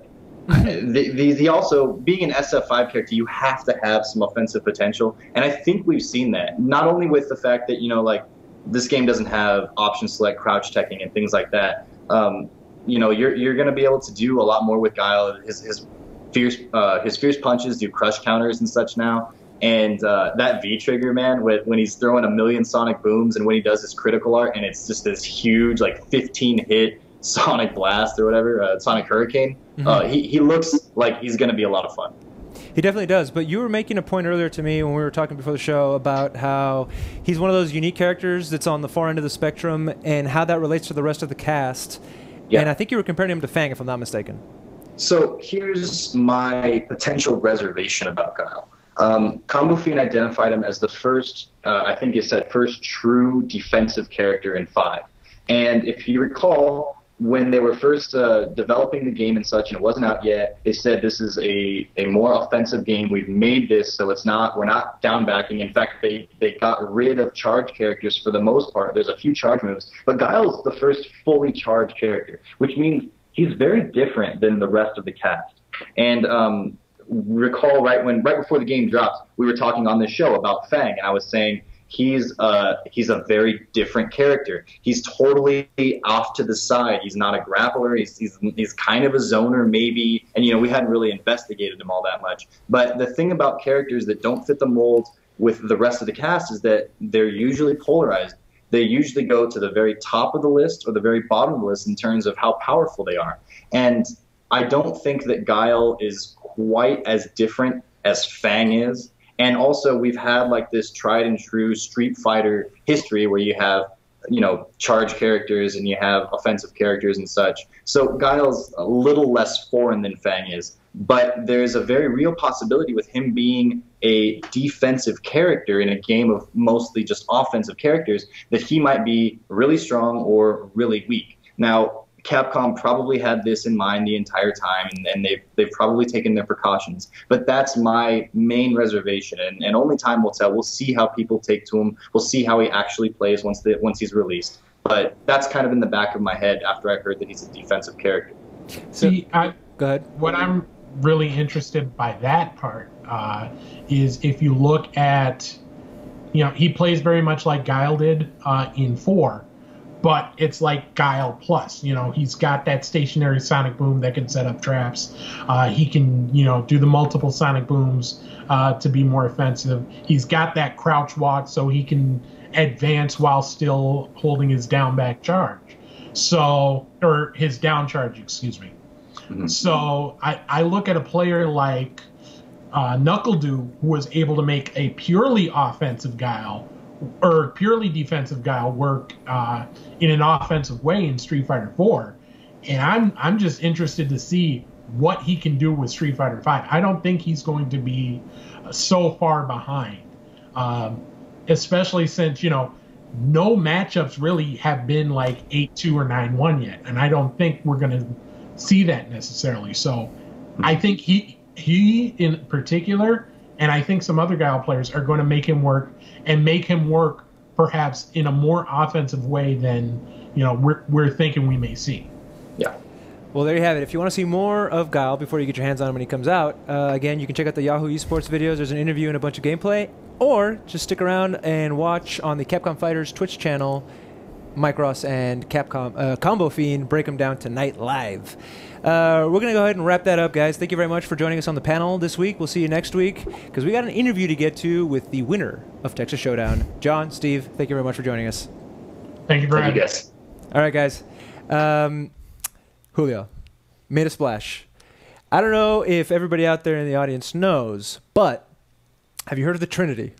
the, the, the also, being an S F five character, you have to have some offensive potential, and I think we've seen that. Not only with the fact that, you know, like, this game doesn't have option select, crouch teching, and things like that. Um, you know, you're you're going to be able to do a lot more with Guile. His his fierce uh, his fierce punches do crush counters and such now. And uh, that V trigger, man, with when he's throwing a million Sonic booms, and when he does his critical art, and it's just this huge like fifteen hit Sonic blast or whatever, uh, Sonic Hurricane. Mm-hmm. uh, he he looks like he's going to be a lot of fun. He definitely does, but you were making a point earlier to me when we were talking before the show about how he's one of those unique characters that's on the far end of the spectrum and how that relates to the rest of the cast. Yeah. And I think you were comparing him to Fang, if I'm not mistaken. So here's my potential reservation about Guile. Um, Combofiend identified him as the first, uh, I think he said, first true defensive character in five. And if you recall, when they were first uh, developing the game and such, and it wasn't out yet, they said this is a, a more offensive game. We've made this, so it's not, we're not down-backing. In fact, they, they got rid of charge characters for the most part. There's a few charge moves, but Guile's the first fully charged character, which means he's very different than the rest of the cast. And um, recall right when, right before the game drops, we were talking on this show about Fang, and I was saying, He's uh, he's a very different character. He's totally off to the side. He's not a grappler. He's, he's, he's kind of a zoner maybe. And, you know, we hadn't really investigated him all that much. But the thing about characters that don't fit the mold with the rest of the cast is that they're usually polarized. They usually go to the very top of the list or the very bottom of the list in terms of how powerful they are. And I don't think that Guile is quite as different as Fang is. And also, we've had like this tried and true Street Fighter history where you have, you know, charge characters and you have offensive characters and such. So Guile's a little less foreign than Fang is, but there's a very real possibility with him being a defensive character in a game of mostly just offensive characters that he might be really strong or really weak. Now, Capcom probably had this in mind the entire time, and, and they've, they've probably taken their precautions. But that's my main reservation, and, and only time will tell. We'll see how people take to him. We'll see how he actually plays once, the, once he's released. But that's kind of in the back of my head after I heard that he's a defensive character. So, see, I, go ahead. What I'm really interested by that part uh, is if you look at, you know, he plays very much like Guile did uh, in four. but it's like Guile plus. You know, he's got that stationary sonic boom that can set up traps. Uh, he can, you know, do the multiple sonic booms uh, to be more offensive. He's got that crouch walk, so he can advance while still holding his down back charge. So, or his down charge, excuse me. Mm-hmm. So I, I look at a player like uh, Knuckledew, who was able to make a purely offensive Guile or purely defensive Guile work uh, in an offensive way in Street Fighter four, and I'm I'm just interested to see what he can do with Street Fighter five. I don't think he's going to be so far behind, um, especially since, you know, no matchups really have been like eight two or nine one yet, and I don't think we're going to see that necessarily. So I think he he in particular, and I think some other Guile players, are going to make him work, and make him work perhaps in a more offensive way than, you know, we're, we're thinking we may see. Yeah. Well, there you have it. If you want to see more of Guile before you get your hands on him when he comes out, uh, again, you can check out the Yahoo Esports videos. There's an interview and a bunch of gameplay, or just stick around and watch on the Capcom Fighters Twitch channel. Mike Ross and Capcom uh, Combofiend break them down tonight live. Uh, we're going to go ahead and wrap that up, guys. Thank you very much for joining us on the panel this week. We'll see you next week, because we got an interview to get to with the winner of Texas Showdown. John, Steve, thank you very much for joining us. Thank you for having us. All right, guys. Um, Julio, made a splash. I don't know if everybody out there in the audience knows, but have you heard of the Trinity?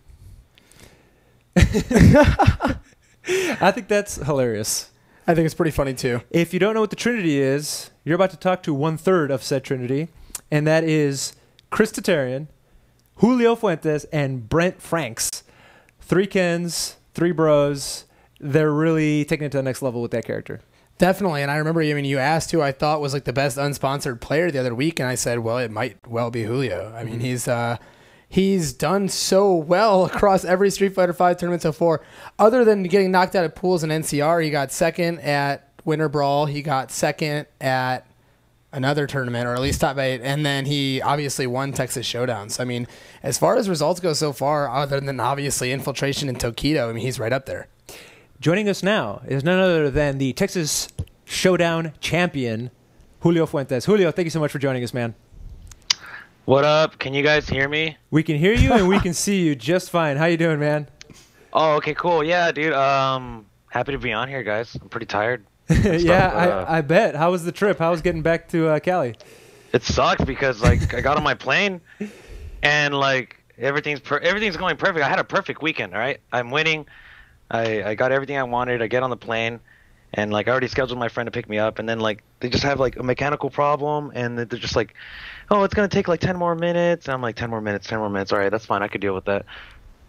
I think that's hilarious. I think it's pretty funny, too. If you don't know what the Trinity is, you're about to talk to one-third of said Trinity, and that is Chris Tatarian, Julio Fuentes, and Brent Franks. Three Kens, three bros. They're really taking it to the next level with that character. Definitely, and I remember, I mean, you asked who I thought was like the best unsponsored player the other week, and I said, well, it might well be Julio. I mean, he's... Uh, He's done so well across every Street Fighter five tournament so far. Other than getting knocked out of pools in N C R, he got second at Winter Brawl. He got second at another tournament, or at least top eight. And then he obviously won Texas Showdown. So, I mean, as far as results go so far, other than obviously Infiltration and Tokido, I mean, he's right up there. Joining us now is none other than the Texas Showdown champion, Julio Fuentes. Julio, thank you so much for joining us, man. What up? Can you guys hear me? We can hear you and we can see you just fine. How you doing, man? Oh, okay, cool. Yeah, dude. Um, happy to be on here, guys. I'm pretty tired. Yeah, I, uh, I bet. How was the trip? How was getting back to uh, Cali? It sucked because, like, I got on my plane and, like, everything's per everything's going perfect. I had a perfect weekend, all right? I'm winning. I, I got everything I wanted. I get on the plane. And, like, I already scheduled my friend to pick me up. And then, like, they just have, like, a mechanical problem. And they're just like, oh, it's going to take, like, ten more minutes. And I'm like, ten more minutes, ten more minutes. All right, that's fine. I could deal with that.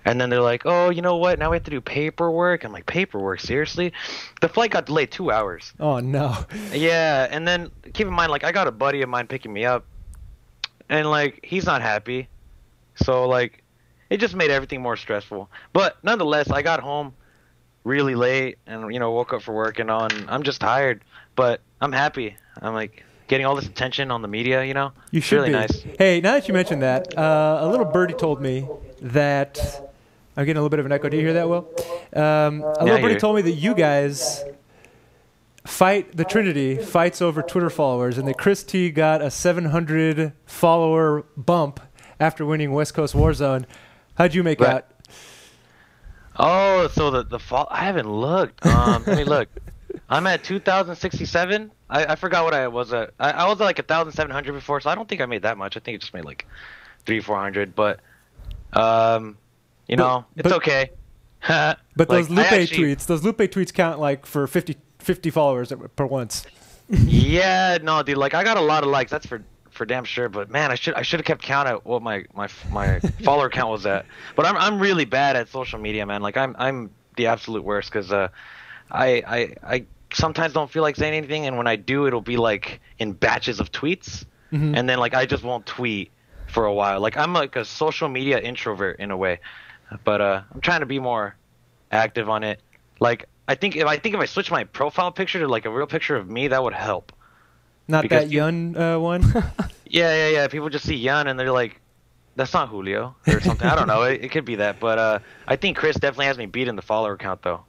And then they're like, oh, you know what? Now we have to do paperwork. I'm like, paperwork? Seriously? The flight got delayed two hours. Oh, no. Yeah. And then keep in mind, like, I got a buddy of mine picking me up. And, like, he's not happy. So, like, it just made everything more stressful. But nonetheless, I got home really late, and, you know, woke up for work and all, and I'm just tired, but I'm happy. I'm like getting all this attention on the media, you know. You should really be. Nice. Hey, now that you mentioned that, uh, a little birdie told me that I'm getting a little bit of an echo. Do you hear that, Will? Um, a little birdie told me that you guys fight the Trinity fights over Twitter followers, and that Chris T got a seven hundred follower bump after winning West Coast Warzone. How'd you make out? Oh, so the the fall. I haven't looked. Um, let me look. I'm at two thousand sixty-seven. I, I forgot what I was at. I, I was at like one thousand seven hundred before, so I don't think I made that much. I think it just made like three, four hundred. But, um, you but, know, it's but, okay. But like, those Lupe actually, tweets, those Lupe tweets count like for fifty, fifty followers per once. Yeah, no, dude. Like I got a lot of likes. That's for. For damn sure, but man, I should I should have kept count at what my my my follower count was at. But I'm I'm really bad at social media, man. Like I'm I'm the absolute worst because uh, I I I sometimes don't feel like saying anything, and when I do, it'll be like in batches of tweets, mm-hmm. and then like I just won't tweet for a while. Like I'm like a social media introvert in a way, but uh, I'm trying to be more active on it. Like I think if I think if I switch my profile picture to like a real picture of me, that would help. Not because that Yun uh, one? yeah, yeah, yeah. People just see Yun and they're like, that's not Julio or something. I don't know. It, it could be that. But uh, I think Chris definitely has me beat in the follower count, though.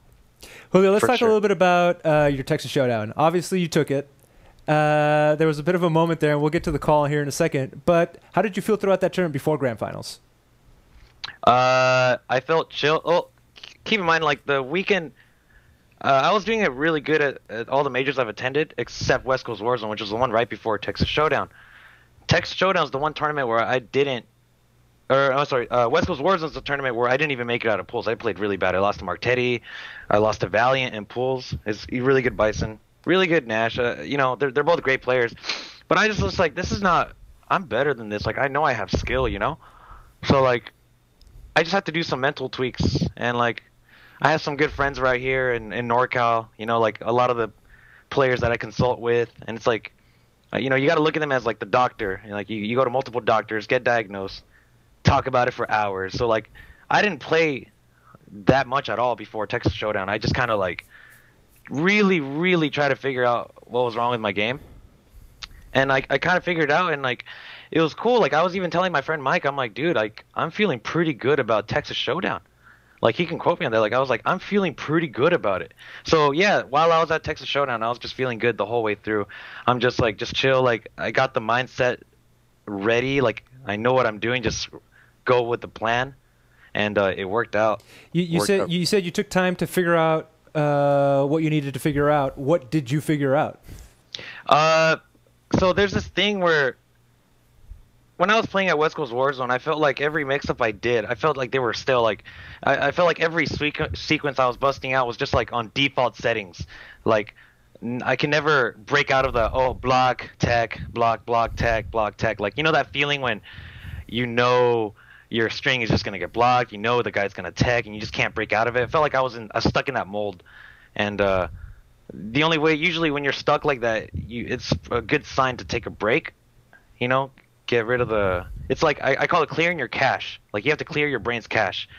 Julio, let's talk sure. a little bit about uh, your Texas Showdown. Obviously, you took it. Uh, there was a bit of a moment there, and we'll get to the call here in a second. But how did you feel throughout that tournament before Grand Finals? Uh, I felt chill. Oh, keep in mind, like, the weekend, uh, I was doing it really good at, at all the majors I've attended, except West Coast Warzone, which was the one right before Texas Showdown. Texas Showdown is the one tournament where I didn't, or I'm sorry, uh, West Coast Warzone is the tournament where I didn't even make it out of pools. I played really bad. I lost to Mark Teddy. I lost to Valiant in pools. It's a really good Bison. Really good Nash. Uh, you know, they're, they're both great players. But I just was like, this is not, I'm better than this. Like, I know I have skill, you know? So, like, I just have to do some mental tweaks. And, like, I have some good friends right here in, in NorCal, you know, like, a lot of the players that I consult with. And it's like, you know, you got to look at them as, like, the doctor. And, like, you, you go to multiple doctors, get diagnosed, talk about it for hours. So, like, I didn't play that much at all before Texas Showdown. I just kind of, like, really really try to figure out what was wrong with my game, and like I kind of figured it out, and like it was cool. Like I was even telling my friend Mike, I'm like, dude, like I'm feeling pretty good about Texas Showdown. Like he can quote me on that. Like I was like, I'm feeling pretty good about it. So yeah, while I was at Texas Showdown, I was just feeling good the whole way through. I'm just like, just chill. Like I got the mindset ready. Like I know what I'm doing. Just go with the plan, and uh, it worked out. You, you worked said out. you said you took time to figure out. Uh, what you needed to figure out. What did you figure out? Uh, so there's this thing where when I was playing at West Coast Warzone, I felt like every mix-up I did, I felt like they were still like, I, I felt like every sequ sequence I was busting out was just like on default settings. Like I can never break out of the, oh, block, tech, block, block, tech, block, tech. Like, you know that feeling when you know your string is just going to get blocked, you know the guy's going to tech, and you just can't break out of it. It felt like I was, in, I was stuck in that mold. And uh, the only way, usually when you're stuck like that, you, it's a good sign to take a break, you know, get rid of the – it's like I, I call it clearing your cache. Like you have to clear your brain's cache,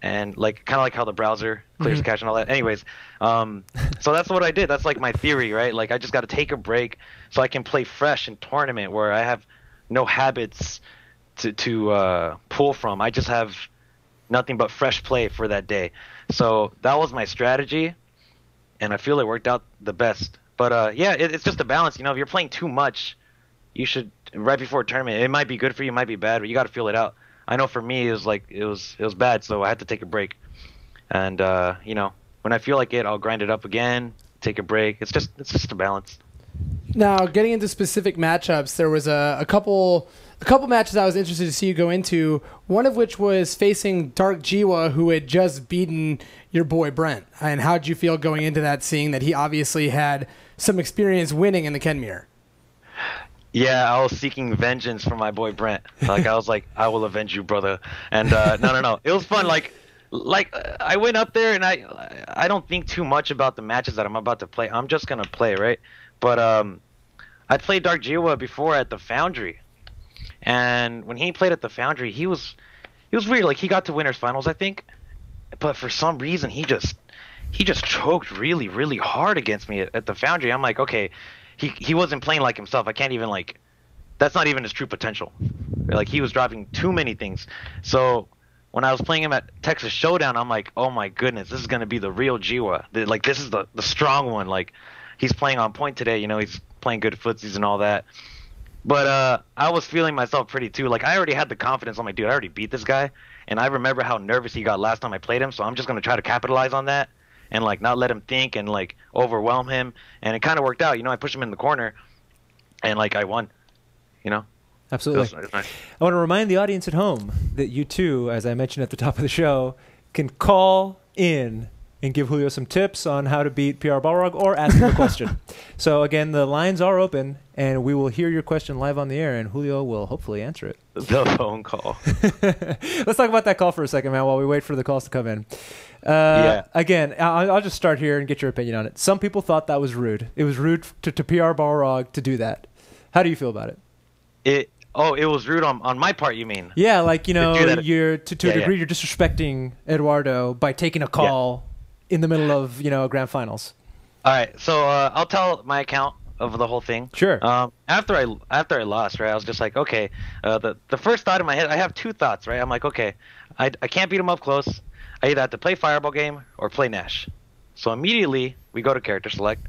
and like kind of like how the browser clears mm-hmm. cache and all that. Anyways, um, so that's what I did. That's like my theory, right? Like I just got to take a break so I can play fresh in tournament where I have no habits – to, to uh, pull from. I just have nothing but fresh play for that day. So that was my strategy, and I feel it worked out the best. But uh, yeah, it, it's just a balance. You know, if you're playing too much, you should, right before a tournament, it might be good for you, it might be bad, but you got to feel it out. I know for me, it was like, it was, it was bad, so I had to take a break. And, uh, you know, when I feel like it, I'll grind it up again, take a break. It's just, it's just a balance. Now, getting into specific matchups, there was a, a couple... A couple matches I was interested to see you go into, one of which was facing Dark Jiwa, who had just beaten your boy Brent. And how'd you feel going into that, seeing that he obviously had some experience winning in the Kenmire? Yeah, I was seeking vengeance from my boy Brent. Like, I was like, I will avenge you, brother. And uh, no, no, no. It was fun. Like, like I went up there, and I, I don't think too much about the matches that I'm about to play. I'm just going to play, right? But um, I played Dark Jiwa before at the Foundry. And when he played at the Foundry, he was he was weird. Like he got to winners finals, I think, but for some reason he just he just choked really really hard against me at, at the Foundry. I'm like, okay, he he wasn't playing like himself. I can't even like that's not even his true potential. Like he was dropping too many things. So when I was playing him at Texas Showdown, I'm like, oh my goodness, this is gonna be the real Jiwa. Like this is the the strong one. Like he's playing on point today. You know, he's playing good footsies and all that. But uh, I was feeling myself pretty, too. Like, I already had the confidence. I'm like, dude, I already beat this guy. And I remember how nervous he got last time I played him. So I'm just going to try to capitalize on that and, like, not let him think and, like, overwhelm him. And it kind of worked out. You know, I pushed him in the corner and, like, I won, you know? Absolutely. It was, it was nice. I want to remind the audience at home that you, too, as I mentioned at the top of the show, can call in and give Julio some tips on how to beat P R Balrog or ask him a question. So, again, the lines are open, and we will hear your question live on the air, and Julio will hopefully answer it. The phone call. Let's talk about that call for a second, man, while we wait for the calls to come in. Uh, yeah. Again, I'll, I'll just start here and get your opinion on it. Some people thought that was rude. It was rude to, to P R Balrog to do that. How do you feel about it? It Oh, it was rude on, on my part, you mean? Yeah, like, you know, to, you're, to, to yeah, a degree, yeah. You're disrespecting Eduardo by taking a call. Yeah. In the middle of, you know, grand finals. All right, so uh, I'll tell my account of the whole thing. Sure. Um, after I after I lost, right, I was just like, okay. Uh, the the first thought in my head, I have two thoughts, right? I'm like, okay, I I can't beat him up close. I either have to play Fireball game or play Nash. So immediately we go to character select,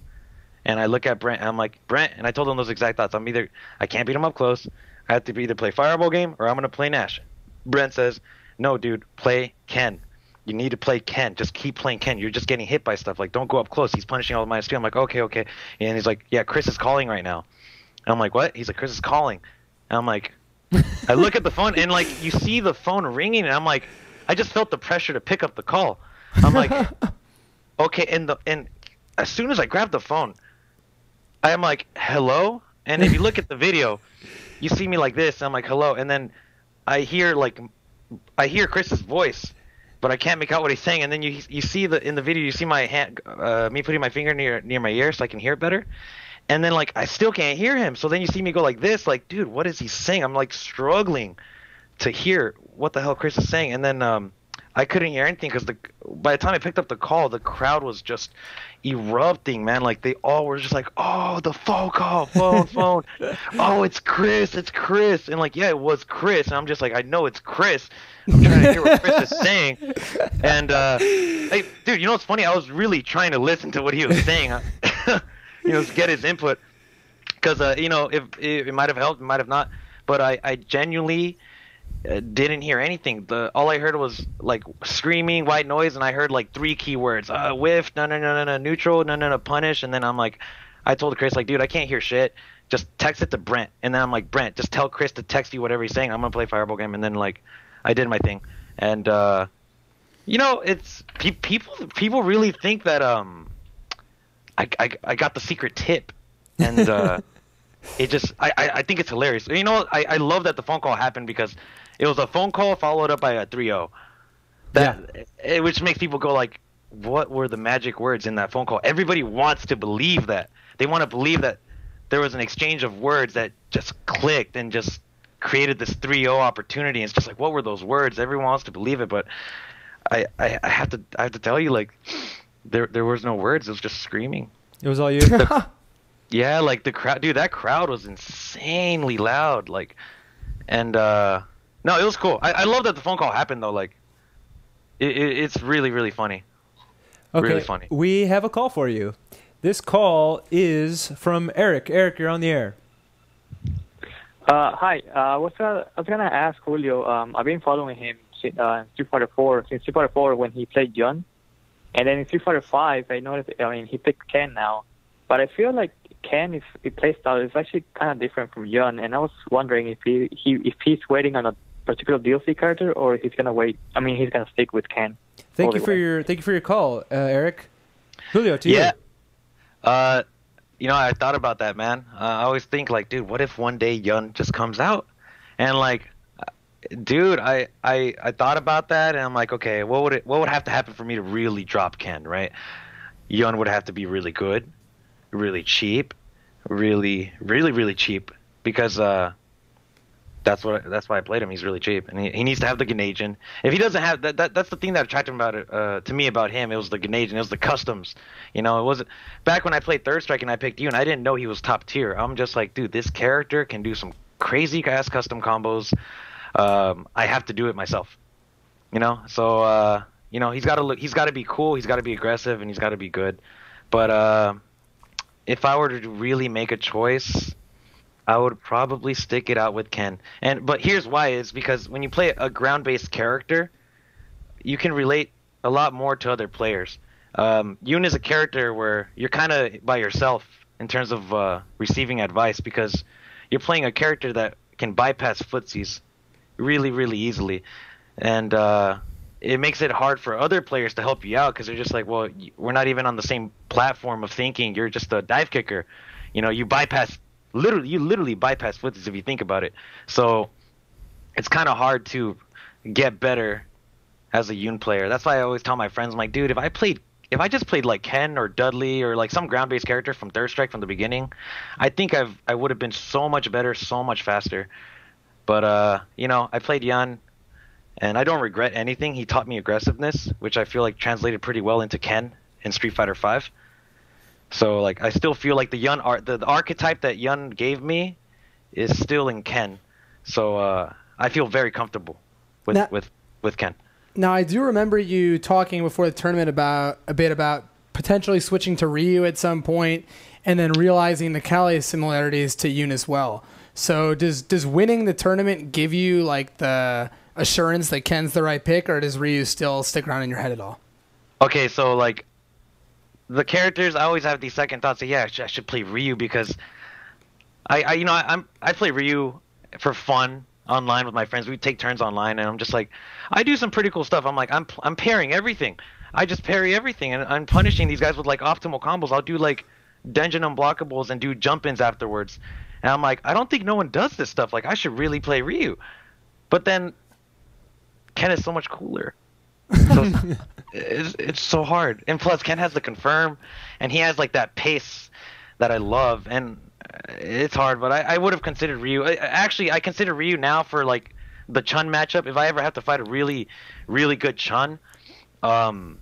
and I look at Brent, and I'm like, Brent, and I told him those exact thoughts. I'm either, I can't beat him up close. I have to either play Fireball game or I'm going to play Nash. Brent says, no, dude, play Ken. You need to play Ken. Just keep playing Ken. You're just getting hit by stuff. Like, don't go up close. He's punishing all of my S P. I'm like, okay, okay. And he's like, yeah, Chris is calling right now. And I'm like, what? He's like, Chris is calling. And I'm like, I look at the phone, and, like, you see the phone ringing, and I'm like, I just felt the pressure to pick up the call. I'm like, okay. And, the, and as soon as I grabbed the phone, I am like, hello? And if you look at the video, you see me like this, and I'm like, hello. And then I hear, like, I hear Chris's voice, but I can't make out what he's saying. And then you you see the in the video, you see my hand, uh, me putting my finger near near my ear so I can hear it better. And then, like, I still can't hear him. So then you see me go like this, like, dude, what is he saying? I'm, like, struggling to hear what the hell Chris is saying. And then um, I couldn't hear anything because the by the time I picked up the call, the crowd was just erupting, man. Like, they all were just like, oh, the phone call, phone, phone. Oh, it's Chris, it's Chris. And, like, yeah, it was Chris. And I'm just like, I know it's Chris. I'm trying to hear what Chris is saying. And, uh, hey, dude, you know what's funny? I was really trying to listen to what he was saying. You know, get his input, because uh, you know, if it, it might have helped, it might have not. But I, I genuinely uh, didn't hear anything. The all I heard was like screaming, white noise, and I heard like three keywords: uh, whiff, no, no, no, no, no, neutral, no, no, no, punish. And then I'm like, I told Chris, like, dude, I can't hear shit. Just text it to Brent. And then I'm like, Brent, just tell Chris to text you whatever he's saying. I'm gonna play Fireball game. And then like, I did my thing. And uh, you know, it's pe people. People really think that um. I, I, I got the secret tip, and uh, it just I, I, I think it's hilarious. You know, I, I love that the phone call happened because it was a phone call followed up by a three oh, that yeah. it, which makes people go like, what were the magic words in that phone call? Everybody wants to believe that. They want to believe that there was an exchange of words that just clicked and just created this three oh opportunity. It's just like, what were those words? Everyone wants to believe it, but I, I, I have to I have to tell you, like, There, there was no words. It was just screaming. It was all you. The, yeah, like the crowd, dude. That crowd was insanely loud. Like, and uh, no, it was cool. I, I love that the phone call happened though. Like, it, it, it's really, really funny. Okay, really funny. We have a call for you. This call is from Eric. Eric, you're on the air. Uh, hi. Uh, what's uh, I was gonna ask Julio. Um, I've been following him since uh, Street Fighter four, since Street Fighter four when he played John. And then in Street Fighter five, I noticed, I mean, he picked Ken now. But I feel like Ken, if he plays style, is actually kind of different from Yun. And I was wondering if he, he if he's waiting on a particular D L C character or if he's going to wait. I mean, he's going to stick with Ken. Thank you for way. your thank you for your call, uh, Eric. Julio, to yeah. you. Yeah. Uh, you know, I thought about that, man. Uh, I always think, like, dude, what if one day Yun just comes out? And, like, dude, I, I I thought about that, and I'm like, okay, what would it what would have to happen for me to really drop Ken, right? Yun would have to be really good, really cheap, really really really cheap, because uh, that's what that's why I played him. He's really cheap, and he, he needs to have the Ganagin. If he doesn't have that, that that's the thing that attracted him about it, uh, to me about him. It was the Ganagin, it was the customs. You know, it wasn't back when I played Third Strike and I picked Yun. I didn't know he was top tier. I'm just like, dude, this character can do some crazy ass custom combos. Um, I have to do it myself, you know. So uh, you know, he's got to look. He's got to be cool. He's got to be aggressive, and he's got to be good. But uh, if I were to really make a choice, I would probably stick it out with Ken. And but here's why: is because when you play a ground-based character, you can relate a lot more to other players. Um, Yun is a character where you're kind of by yourself in terms of uh, receiving advice because you're playing a character that can bypass footsies really, really easily, and uh, it makes it hard for other players to help you out because they're just like, well, we're not even on the same platform of thinking. You're just a dive kicker, you know. You bypass literally, you literally bypass footsies if you think about it. So it's kind of hard to get better as a Yun player. That's why I always tell my friends, I'm like, dude, if I played, if I just played like Ken or Dudley or like some ground-based character from Third Strike from the beginning, I think I've I would have been so much better, so much faster. But, uh, you know, I played Yan, and I don't regret anything. He taught me aggressiveness, which I feel like translated pretty well into Ken in Street Fighter five. So, like, I still feel like the Yan ar the, the archetype that Yan gave me is still in Ken. So uh, I feel very comfortable with, now, with, with Ken. Now, I do remember you talking before the tournament about a bit about potentially switching to Ryu at some point, and then realizing the Kali similarities to Yun as well. So does does winning the tournament give you like the assurance that Ken's the right pick, or does Ryu still stick around in your head at all? Okay, so like the characters, I always have these second thoughts. That, yeah, I should, I should play Ryu because I, I you know, I, I'm I play Ryu for fun online with my friends. We take turns online, and I'm just like, I do some pretty cool stuff. I'm like, I'm I'm parrying everything. I just parry everything, and I'm punishing these guys with like optimal combos. I'll do like dungeon unblockables and do jump ins afterwards. And I'm like, I don't think no one does this stuff. Like, I should really play Ryu. But then, Ken is so much cooler. So it's, it's so hard. And plus, Ken has the confirm, and he has, like, that pace that I love. And it's hard, but I, I would have considered Ryu. I, actually, I consider Ryu now for, like, the Chun matchup. If I ever have to fight a really, really good Chun, um,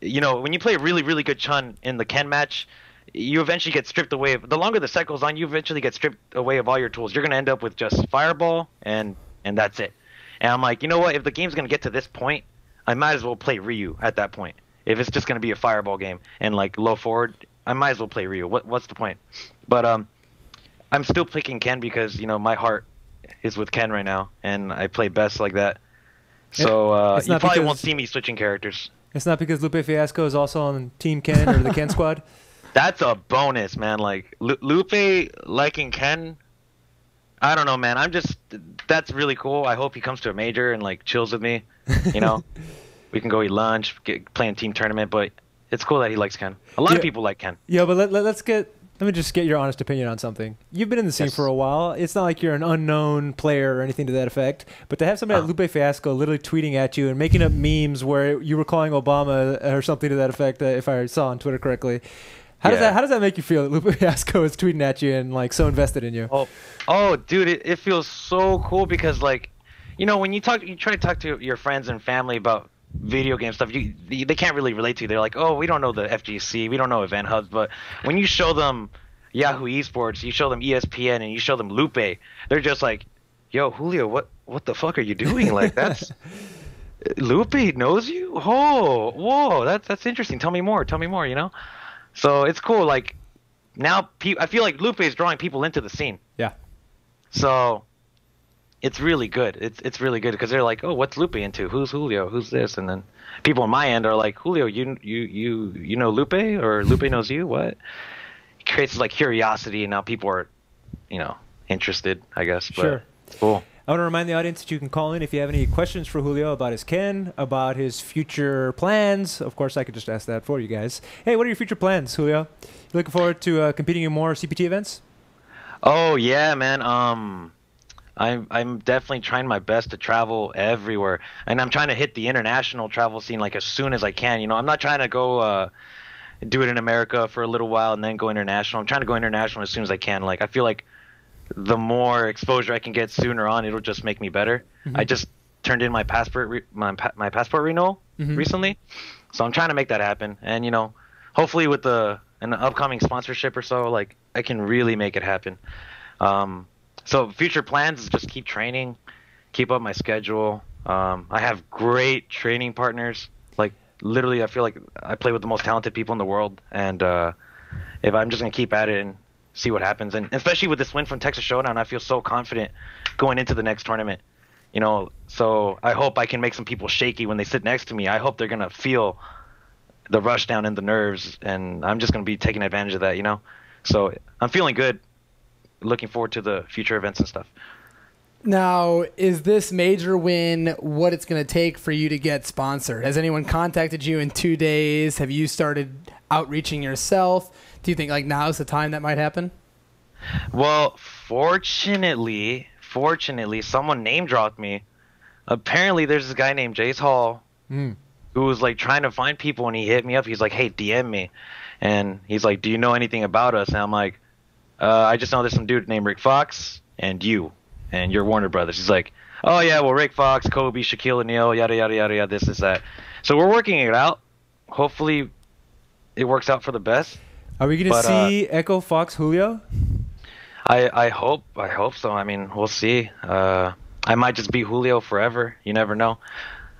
you know, when you play a really, really good Chun in the Ken match, you eventually get stripped away. Of, the longer the set goes on, you eventually get stripped away of all your tools. You're going to end up with just Fireball, and and that's it. And I'm like, you know what? If the game's going to get to this point, I might as well play Ryu at that point. If it's just going to be a Fireball game and, like, low forward, I might as well play Ryu. What, what's the point? But um, I'm still picking Ken because, you know, my heart is with Ken right now, and I play best like that. So uh, you probably won't see me switching characters. It's not because Lupe Fiasco is also on Team Ken or the Ken squad? That's a bonus, man. Like, Lu Lupe liking Ken, I don't know, man. I'm just, that's really cool. I hope he comes to a major and, like, chills with me, you know? We can go eat lunch, get, play in team tournament, but it's cool that he likes Ken. A lot yeah. of people like Ken. Yeah, but let, let, let's get, let me just get your honest opinion on something. You've been in the scene yes. for a while. It's not like you're an unknown player or anything to that effect, but to have somebody uh. like Lupe Fiasco literally tweeting at you and making up memes where you were calling Obama or something to that effect, uh, if I saw on Twitter correctly. How yeah. does that How does that make you feel that Lupe Fiasco is tweeting at you and like so invested in you? Oh, oh, dude, it, it feels so cool because like, you know, when you talk, you try to talk to your friends and family about video game stuff, you they can't really relate to you. They're like, oh, we don't know the F G C, we don't know Event Hubs, but when you show them Yahoo Esports, you show them E S P N, and you show them Lupe, they're just like, yo, Julio, what what the fuck are you doing? Like that's Lupe knows you? Oh, whoa, that's that's interesting. Tell me more. Tell me more. You know. So it's cool. Like now, pe I feel like Lupe is drawing people into the scene. Yeah. So it's really good. It's it's really good because they're like, oh, what's Lupe into? Who's Julio? Who's this? And then people on my end are like, Julio, you you you you know Lupe, or Lupe knows you? What? It creates like curiosity, and now people are, you know, interested. I guess. But sure. It's cool. I want to remind the audience that you can call in if you have any questions for Julio about his Ken, about his future plans. Of course, I could just ask that for you guys. Hey, what are your future plans, Julio? You looking forward to uh, competing in more C P T events? Oh, yeah, man. Um, I'm, I'm definitely trying my best to travel everywhere. And I'm trying to hit the international travel scene like as soon as I can. You know, I'm not trying to go uh, do it in America for a little while and then go international. I'm trying to go international as soon as I can. Like, I feel like the more exposure I can get sooner on, it'll just make me better. Mm-hmm. I just turned in my passport, re my, pa my passport renewal mm-hmm. recently. So I'm trying to make that happen. And, you know, hopefully with the, an upcoming sponsorship or so, like I can really make it happen. Um, so future plans is just keep training, keep up my schedule. Um, I have great training partners. Like literally, I feel like I play with the most talented people in the world. And uh, if I'm just going to keep at it and see what happens, and especially with this win from Texas Showdown, I feel so confident going into the next tournament, you know. So I hope I can make some people shaky when they sit next to me. I hope they're gonna feel the rush down in the nerves, and I'm just gonna be taking advantage of that, you know. So I'm feeling good, looking forward to the future events and stuff. Now, is this major win what it's gonna take for you to get sponsored? Has anyone contacted you in two days? Have you started outreaching yourself? Do you think like now's the time that might happen? Well, fortunately, fortunately, someone name dropped me. Apparently, there's this guy named Jace Hall mm. who was like trying to find people, and he hit me up. He's like, "Hey, D M me," and he's like, "Do you know anything about us?" And I'm like, uh, "I just know there's some dude named Rick Fox and you, and you're Warner Brothers." He's like, "Oh yeah, well Rick Fox, Kobe, Shaquille O'Neal, yada yada yada yada, this is that." So we're working it out. Hopefully, it works out for the best. Are we going to see uh, Echo Fox Julio? I I hope I hope so. I mean, we'll see. Uh, I might just be Julio forever. You never know.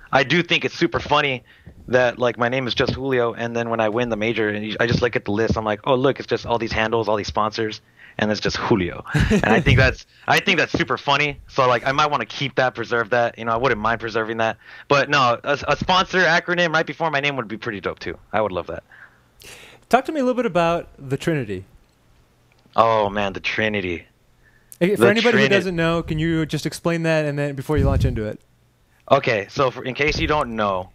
I do think it's super funny that like my name is just Julio, and then when I win the major and I just look at the list, I'm like, oh look, it's just all these handles, all these sponsors, and it's just Julio. And I think that's I think that's super funny. So like I might want to keep that, preserve that. You know, I wouldn't mind preserving that. But no, a, a sponsor acronym right before my name would be pretty dope too. I would love that. Talk to me a little bit about the Trinity. Oh man, the Trinity. Hey, for the anybody Trinity. who doesn't know, can you just explain that and then before you launch into it? Okay, so for, in case you don't know,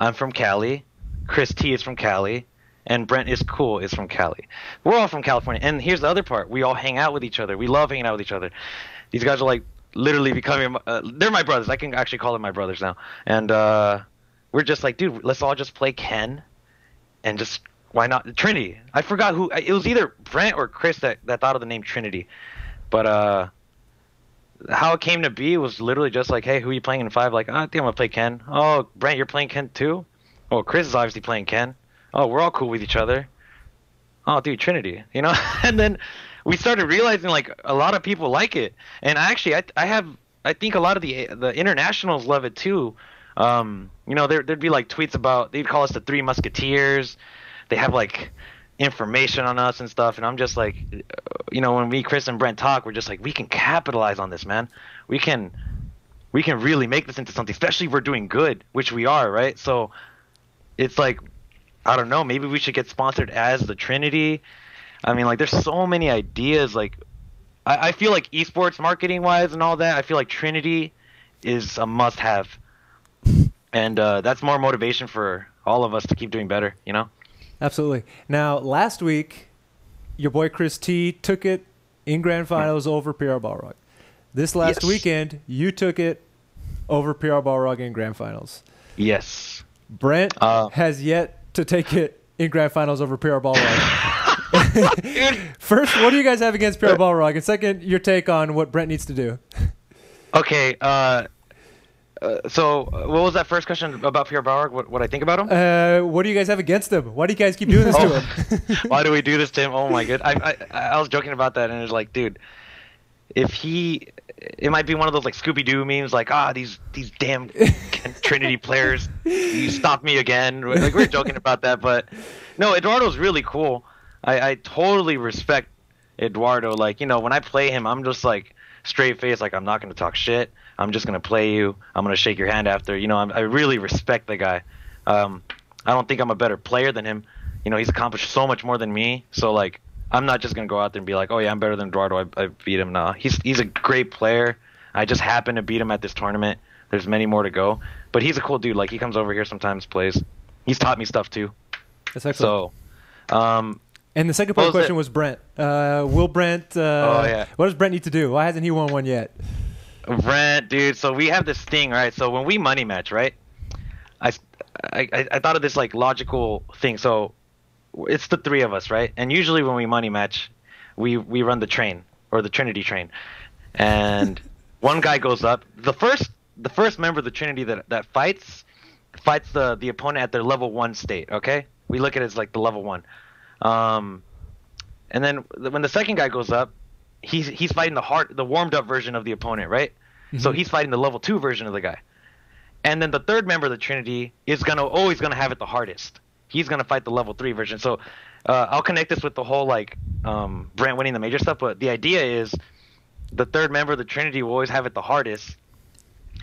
I'm from Cali, Chris T is from Cali, and Brent is cool is from Cali. We're all from California, and here's the other part. We all hang out with each other. We love hanging out with each other. These guys are like literally becoming uh, – they're my brothers. I can actually call them my brothers now. And uh, we're just like, dude, let's all just play Ken and just – why not? Trinity. I forgot who – it was either Brent or Chris that, that thought of the name Trinity. But uh, how it came to be was literally just like, hey, who are you playing in five? Like, oh, I think I'm going to play Ken. Oh, Brent, you're playing Ken too? Oh, Chris is obviously playing Ken. Oh, we're all cool with each other. Oh, dude, Trinity, you know? And then we started realizing, like, a lot of people like it. And actually, I, I have, I think a lot of the the internationals love it too. Um, you know, there, there'd be, like, tweets about, they'd call us the Three Musketeers. They have, like, information on us and stuff. And I'm just like, you know, when me, Chris, and Brent talk, we're just like, we can capitalize on this, man. We can, we can really make this into something, especially if we're doing good, which we are, right? So it's like, I don't know, maybe we should get sponsored as the Trinity. I mean, like, there's so many ideas. Like, I, I feel like esports marketing-wise and all that, I feel like Trinity is a must-have. And uh, that's more motivation for all of us to keep doing better, you know? Absolutely. Now, last week, your boy Chris T took it in Grand Finals mm-hmm. over P R Balrog. This last yes. weekend, you took it over P R Balrog in Grand Finals. Yes. Brent uh, has yet... to take it in Grand Finals over P R Balrog. First, what do you guys have against P R Balrog? And second, your take on what Brent needs to do. Okay. Uh, uh, so what was that first question about P R Balrog? What, what I think about him? Uh, what do you guys have against him? Why do you guys keep doing this oh, to him? Why do we do this to him? Oh, my God. I, I, I was joking about that, and it's like, dude, if he – it might be one of those like Scooby-Doo memes, like, ah, these these damn Trinity players, you stopped me again. Like, we're joking about that, but no, Eduardo's really cool. I, I totally respect Eduardo. Like, you know, when I play him, I'm just like straight face, like I'm not going to talk shit. I'm just going to play you. I'm going to shake your hand after. You know, I'm, I really respect the guy. Um, I don't think I'm a better player than him. You know, he's accomplished so much more than me. So like, I'm not just going to go out there and be like, oh, yeah, I'm better than Eduardo. I, I beat him. Nah, he's he's a great player. I just happened to beat him at this tournament. There's many more to go. But he's a cool dude. Like, he comes over here sometimes, plays. He's taught me stuff, too. That's excellent. So, um, and the second part of the question was Brent. Uh, will Brent uh, – oh, yeah. What does Brent need to do? Why hasn't he won one yet? Brent, dude, so we have this thing, right? So when we money match, right, I, I, I thought of this, like, logical thing. So – it's the three of us, right? And usually when we money match, we we run the train or the Trinity train, and one guy goes up. The first the first member of the Trinity that that fights fights the the opponent at their level one state. Okay, we look at it as like the level one. Um, and then when the second guy goes up, he's he's fighting the hard the warmed up version of the opponent, right? Mm-hmm. So he's fighting the level two version of the guy, and then the third member of the Trinity is gonna always gonna have it the hardest. He's going to fight the level three version. So uh, I'll connect this with the whole, like, um, Brent winning the major stuff. But the idea is the third member of the Trinity will always have it the hardest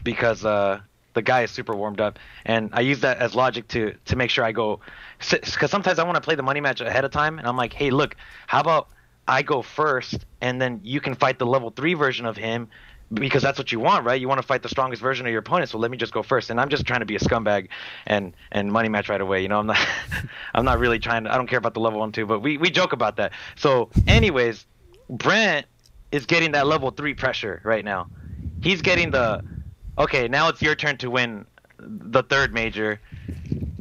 because uh, the guy is super warmed up. And I use that as logic to, to make sure I go – because sometimes I want to play the money match ahead of time. And I'm like, hey, look, how about I go first and then you can fight the level three version of him because that's what you want, right? You want to fight the strongest version of your opponent, so let me just go first. And I'm just trying to be a scumbag and and money match right away. You know, I'm not I'm not really trying to – I don't care about the level one, two, but we, we joke about that. So anyways, Brent is getting that level three pressure right now. He's getting the, okay, now it's your turn to win the third major,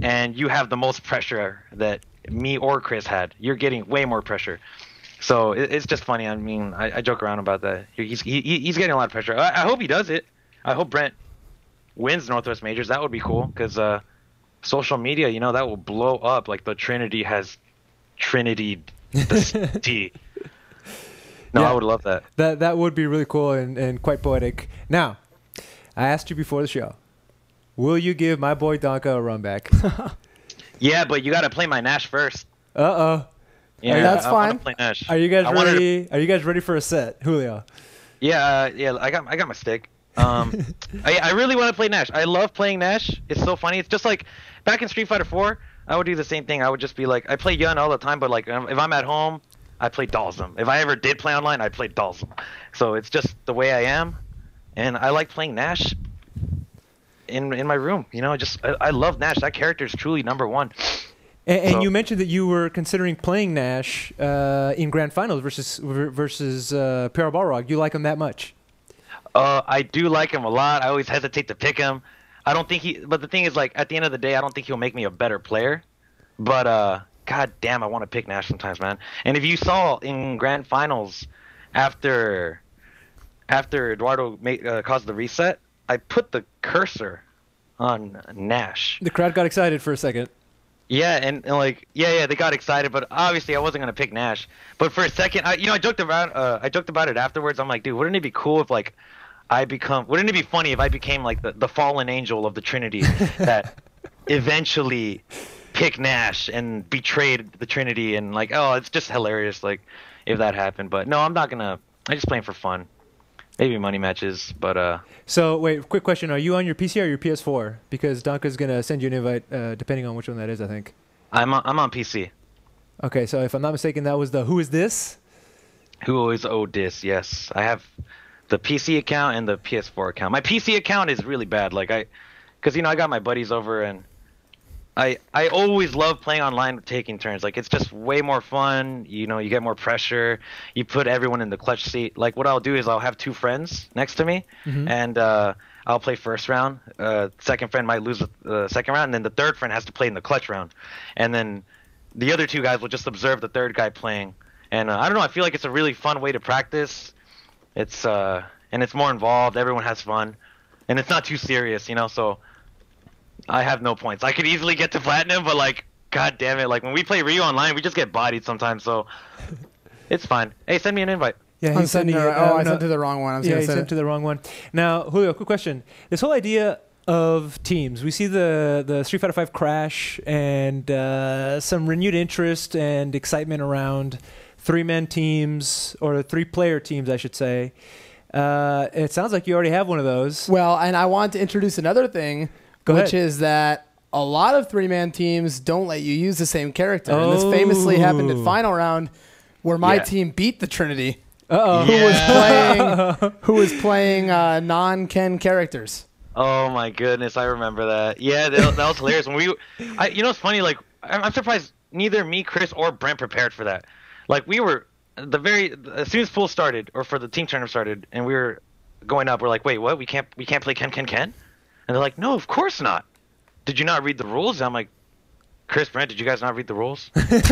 and you have the most pressure that me or Chris had. You're getting way more pressure. So it's just funny. I mean, I, I joke around about that. He's he, he's getting a lot of pressure. I, I hope he does it. I hope Brent wins Northwest Majors. That would be cool because uh, social media, you know, that will blow up. Like the Trinity has Trinity the T. No, yeah, I would love that. That that would be really cool and, and quite poetic. Now, I asked you before the show, Will you give my boy Donka a run back? Yeah, but you got to play my Nash first. Uh-oh. Yeah, that's I, fine. I want to play Nash. Are you guys I ready? To... Are you guys ready for a set, Julio? Yeah, uh, yeah. I got, I got my stick. Um, I, I really want to play Nash. I love playing Nash. It's so funny. It's just like back in Street Fighter four, I would do the same thing. I would just be like, I play Yun all the time, but like if I'm at home, I play Dalsim. If I ever did play online, I played Dalsim. So it's just the way I am, and I like playing Nash. In in my room, you know, just I, I love Nash. That character is truly number one. And, and so. You mentioned that you were considering playing Nash uh, in Grand Finals versus versus uh, Pierre Balrog. You like him that much? Uh, I do like him a lot. I always hesitate to pick him. I don't think he. But the thing is, like at the end of the day, I don't think he'll make me a better player. But uh, god damn, I want to pick Nash sometimes, man. And if you saw in Grand Finals, after after Eduardo made, uh, caused the reset. I put the cursor on Nash. The crowd got excited for a second. Yeah, and, and like, yeah, yeah, they got excited, but obviously I wasn't gonna pick Nash. But for a second, I, you know, I joked about, uh, I joked about it afterwards. I'm like, dude, wouldn't it be cool if like I become? Wouldn't it be funny if I became like the, the fallen angel of the Trinity that eventually picked Nash and betrayed the Trinity and like, oh, it's just hilarious. Like, if that happened, but no, I'm not gonna. I'm just playing for fun. Maybe money matches, but uh. So wait, quick question: are you on your P C or your P S four? Because Donka's gonna send you an invite, uh, depending on which one that is, I think. I'm on, I'm on P C. Okay, so if I'm not mistaken, that was the who is this? Who is oh this? Yes, I have the P C account and the P S four account. My P C account is really bad, like I, because you know I got my buddies over and I I always love playing online with taking turns. Like it's just way more fun. You know, you get more pressure. You put everyone in the clutch seat. Like what I'll do is I'll have two friends next to me, mm-hmm. and uh, I'll play first round. Uh, second friend might lose the uh, second round, and then the third friend has to play in the clutch round. And then the other two guys will just observe the third guy playing. And uh, I don't know. I feel like it's a really fun way to practice. It's uh, and it's more involved. Everyone has fun, and it's not too serious, you know. So. I have no points. I could easily get to platinum, but like, god damn it! Like when we play Ryu online, we just get bodied sometimes. So it's fine. Hey, send me an invite. Yeah, I'm sending. Send you, uh, oh, no. I sent to the wrong one. I'm yeah, send sent to the wrong one. Now, Julio, quick question. This whole idea of teams, we see the the Street Fighter five Crash and uh, some renewed interest and excitement around three-man teams or three-player teams, I should say. Uh, it sounds like you already have one of those. Well, and I want to introduce another thing. Go Which ahead. is that a lot of three-man teams don't let you use the same character. Oh. And this famously happened in final round where my yeah. team beat the Trinity, Uh-oh. who, yeah. was playing, who was playing uh, non-Ken characters. Oh, my goodness. I remember that. Yeah, that, that was hilarious. When we, I, you know, it's funny. Like, I'm surprised neither me, Chris, or Brent prepared for that. Like, we were the very – as soon as pool started or for the team tournament started and we were going up, we're like, wait, what? We can't, we can't play Ken, Ken, Ken? And they're like, no, of course not. Did you not read the rules? And I'm like, Chris, Brent, did you guys not read the rules? Just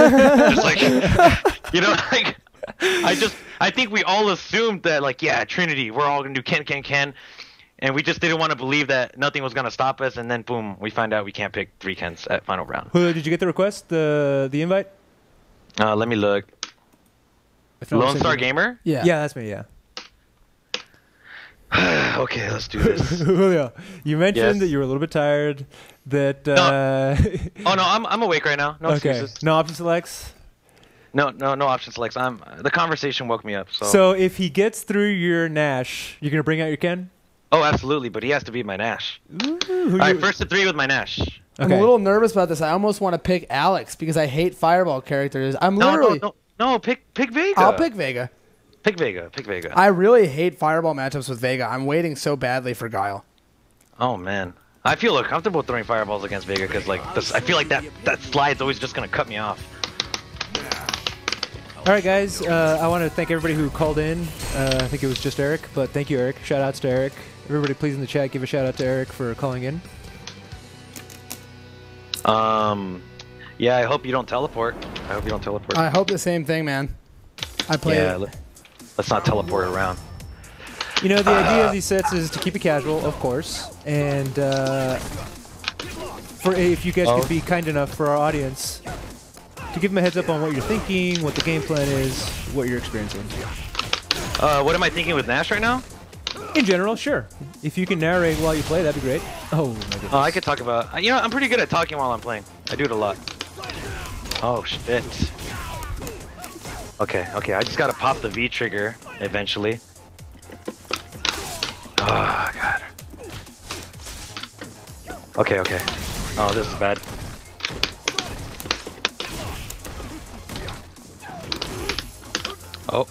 like, you know, like, I just, I think we all assumed that, like, yeah, Trinity, we're all going to do Ken, Ken, Ken. And we just didn't want to believe that nothing was going to stop us. And then, boom, we find out we can't pick three Kens at final round. Who, did you get the request, the, the invite? Uh, let me look. Lone Star Gamer? Yeah. Yeah, that's me, yeah. Okay, let's do this. Julio, you mentioned yes. that you were a little bit tired. That no. Uh, oh no, I'm I'm awake right now. No okay. excuses. No option selects. No, no, no option selects. I'm the conversation woke me up. So. So if he gets through your Nash, you're gonna bring out your Ken? Oh, absolutely, but he has to be my Nash. Ooh, All right, first to three with my Nash. Okay. I'm a little nervous about this. I almost want to pick Alex because I hate fireball characters. I'm no, literally no, no, no. Pick pick Vega. I'll pick Vega. Pick Vega. Pick Vega. I really hate fireball matchups with Vega. I'm waiting so badly for Guile. Oh, man. I feel uncomfortable throwing fireballs against Vega because like, this, I feel like that, that slide's always just going to cut me off. All right, guys. Uh, I want to thank everybody who called in. Uh, I think it was just Eric, but thank you, Eric. Shout-outs to Eric. Everybody, please, in the chat, give a shout-out to Eric for calling in. Um, yeah, I hope you don't teleport. I hope you don't teleport. I hope the same thing, man. I play yeah, it. Let's not teleport around. You know, the uh, idea of these sets is to keep it casual, of course. And uh, for if you guys oh. could be kind enough for our audience to give them a heads up on what you're thinking, what the game plan is, what you're experiencing. Uh, what am I thinking with Nash right now? In general, sure. If you can narrate while you play, that'd be great. Oh my goodness. Oh, I could talk about... You know, I'm pretty good at talking while I'm playing. I do it a lot. Oh, shit. Okay, okay. I just gotta pop the V trigger eventually. Oh, God. Okay, okay. Oh, this is bad. Oh.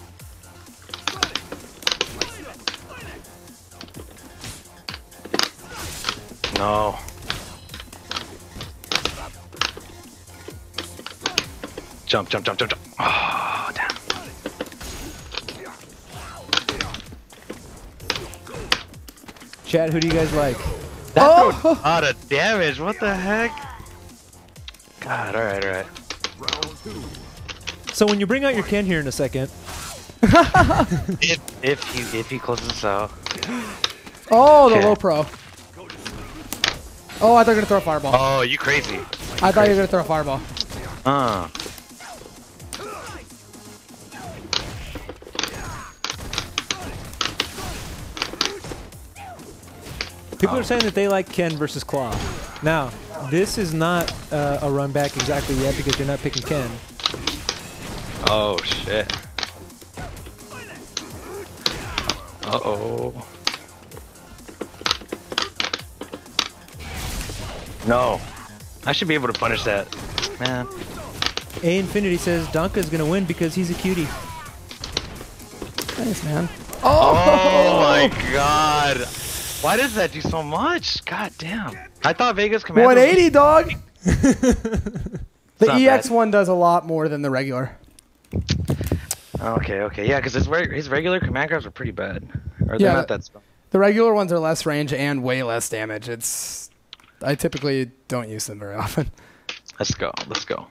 No. Jump, jump, jump, jump, jump. Oh, damn. Chad, who do you guys like? That oh! threw a lot of damage. What the heck? God, all right, all right. So when you bring out your Ken here in a second. if, if, he, if he closes us out. Oh, the okay. low pro. Oh, I thought you were going to throw a fireball. Oh, you crazy. You're I thought crazy. you were going to throw a fireball. Uh. People oh. are saying that they like Ken versus Claw. Now, this is not uh, a run back exactly yet because you're not picking Ken. Oh, shit. Uh-oh. No. I should be able to punish that. Man. A Infinity says Donka's gonna win because he's a cutie. Nice, man. Oh, oh my god. Why does that do so much? God damn. I thought Vegas Commando one eighty, was... dog! The E X bad. One does a lot more than the regular. Okay, okay. Yeah, because his, re his regular command grabs are pretty bad. Or they're yeah, not that strong. The regular ones are less range and way less damage. It's... I typically don't use them very often. Let's go. Let's go.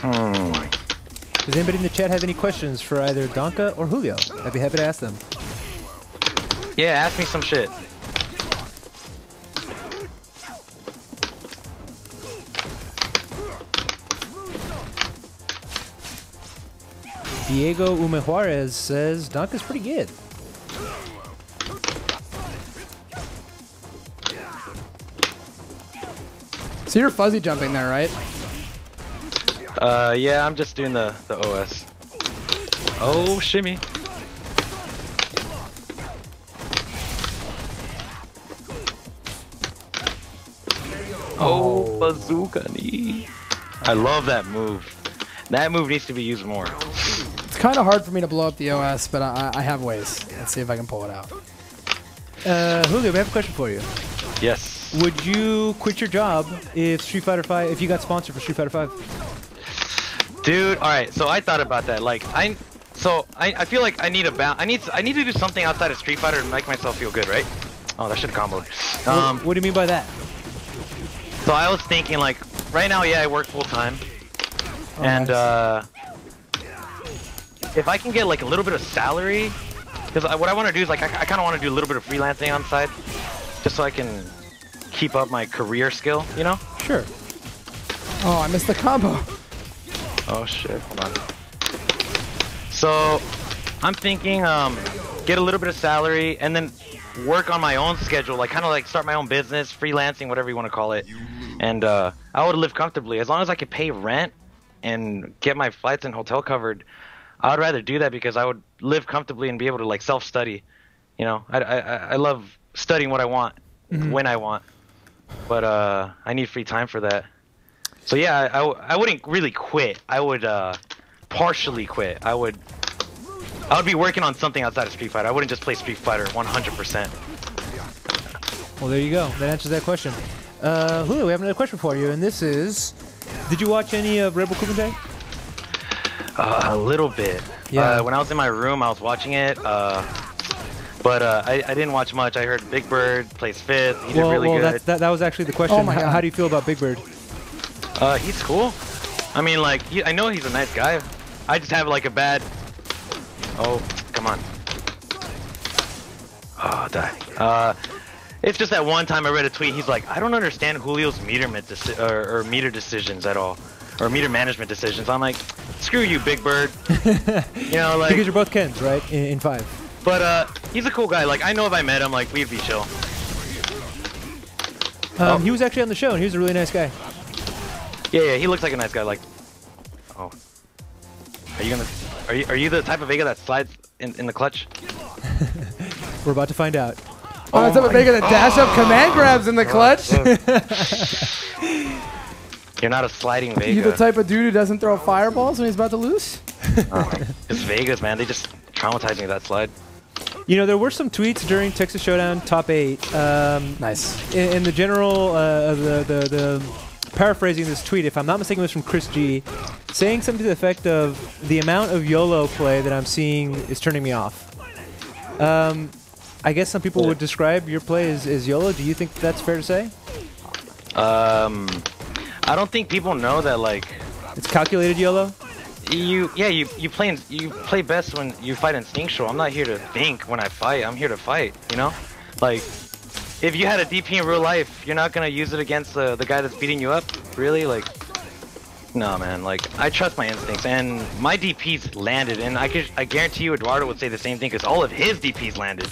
Hmm. Does anybody in the chat have any questions for either Donka or Julio? I'd be happy to ask them. Yeah, ask me some shit. Diego Umejuarez says Donka's pretty good. So you're fuzzy jumping there, right? Uh, yeah, I'm just doing the, the O S. Oh, shimmy. Oh, bazooka-ni. I love that move. That move needs to be used more. It's kind of hard for me to blow up the O S, but I, I have ways. Let's see if I can pull it out. Uh, Julio, we have a question for you. Yes. Would you quit your job if Street Fighter Five, if you got sponsored for Street Fighter Five? Dude, all right. So I thought about that. Like I, so I, I feel like I need a balance. I need, I need to do something outside of Street Fighter to make myself feel good, right? Oh, that should have comboed. Um, what, what do you mean by that? So I was thinking, like, right now, yeah, I work full time, oh, and uh, if I can get like a little bit of salary, because what I want to do is like I, I kind of want to do a little bit of freelancing on the side, just so I can keep up my career skill, you know? Sure. Oh, I missed the combo. Oh shit, hold on. So, I'm thinking um, get a little bit of salary and then work on my own schedule, like kind of like start my own business, freelancing, whatever you want to call it. And uh, I would live comfortably. As long as I could pay rent and get my flights and hotel covered, I'd rather do that because I would live comfortably and be able to like self-study. You know, I, I, I love studying what I want, mm-hmm. when I want. But uh, I need free time for that. So yeah, I, I, I wouldn't really quit. I would uh, partially quit. I would I would be working on something outside of Street Fighter. I wouldn't just play Street Fighter one hundred percent. Well, there you go. That answers that question. Uh, Julio, we have another question for you, and this is... Did you watch any of Red Bull Kumite? Uh, a little bit. Yeah. Uh, when I was in my room, I was watching it. Uh, But uh, I, I didn't watch much. I heard Big Bird plays fifth. He well, did really well, good. That, that, that was actually the question. Oh my God. How do you feel about Big Bird? Uh, he's cool. I mean, like, he, I know he's a nice guy. I just have, like, a bad... Oh, come on. Oh, die. Uh, it's just that one time I read a tweet. He's like, I don't understand Julio's meter, or, or meter decisions at all. or meter management decisions. I'm like, screw you, Big Bird. You know, like because you're both Kens, right? In, in five. But uh, he's a cool guy. Like I know if I met him, like we'd be chill. Um, oh. He was actually on the show, and he was a really nice guy. Yeah, yeah, he looks like a nice guy. Like, oh, are you gonna? Are you are you the type of Vega that slides in in the clutch? We're about to find out. Oh, that's oh a Vega that dash up command grabs in the clutch. You're not a sliding Vega. You the type of dude who doesn't throw fireballs when he's about to lose? Oh, it's Vegas, man. They just traumatized me with that slide. You know, there were some tweets during Texas Showdown top eight. Um, nice. In, in the general, uh, the, the the paraphrasing this tweet, if I'm not mistaken, it was from Chris G, saying something to the effect of the amount of YOLO play that I'm seeing is turning me off. Um, I guess some people would describe your play as, as YOLO. Do you think that's fair to say? Um, I don't think people know that, like... It's calculated YOLO? You, yeah, you, you, play in, you play best when you fight instinctual. I'm not here to think when I fight. I'm here to fight, you know? Like, if you had a D P in real life, you're not going to use it against the, the guy that's beating you up? Really? Like, no, man. Like, I trust my instincts. And my D Ps landed. And I, could, I guarantee you Eduardo would say the same thing because all of his D Ps landed.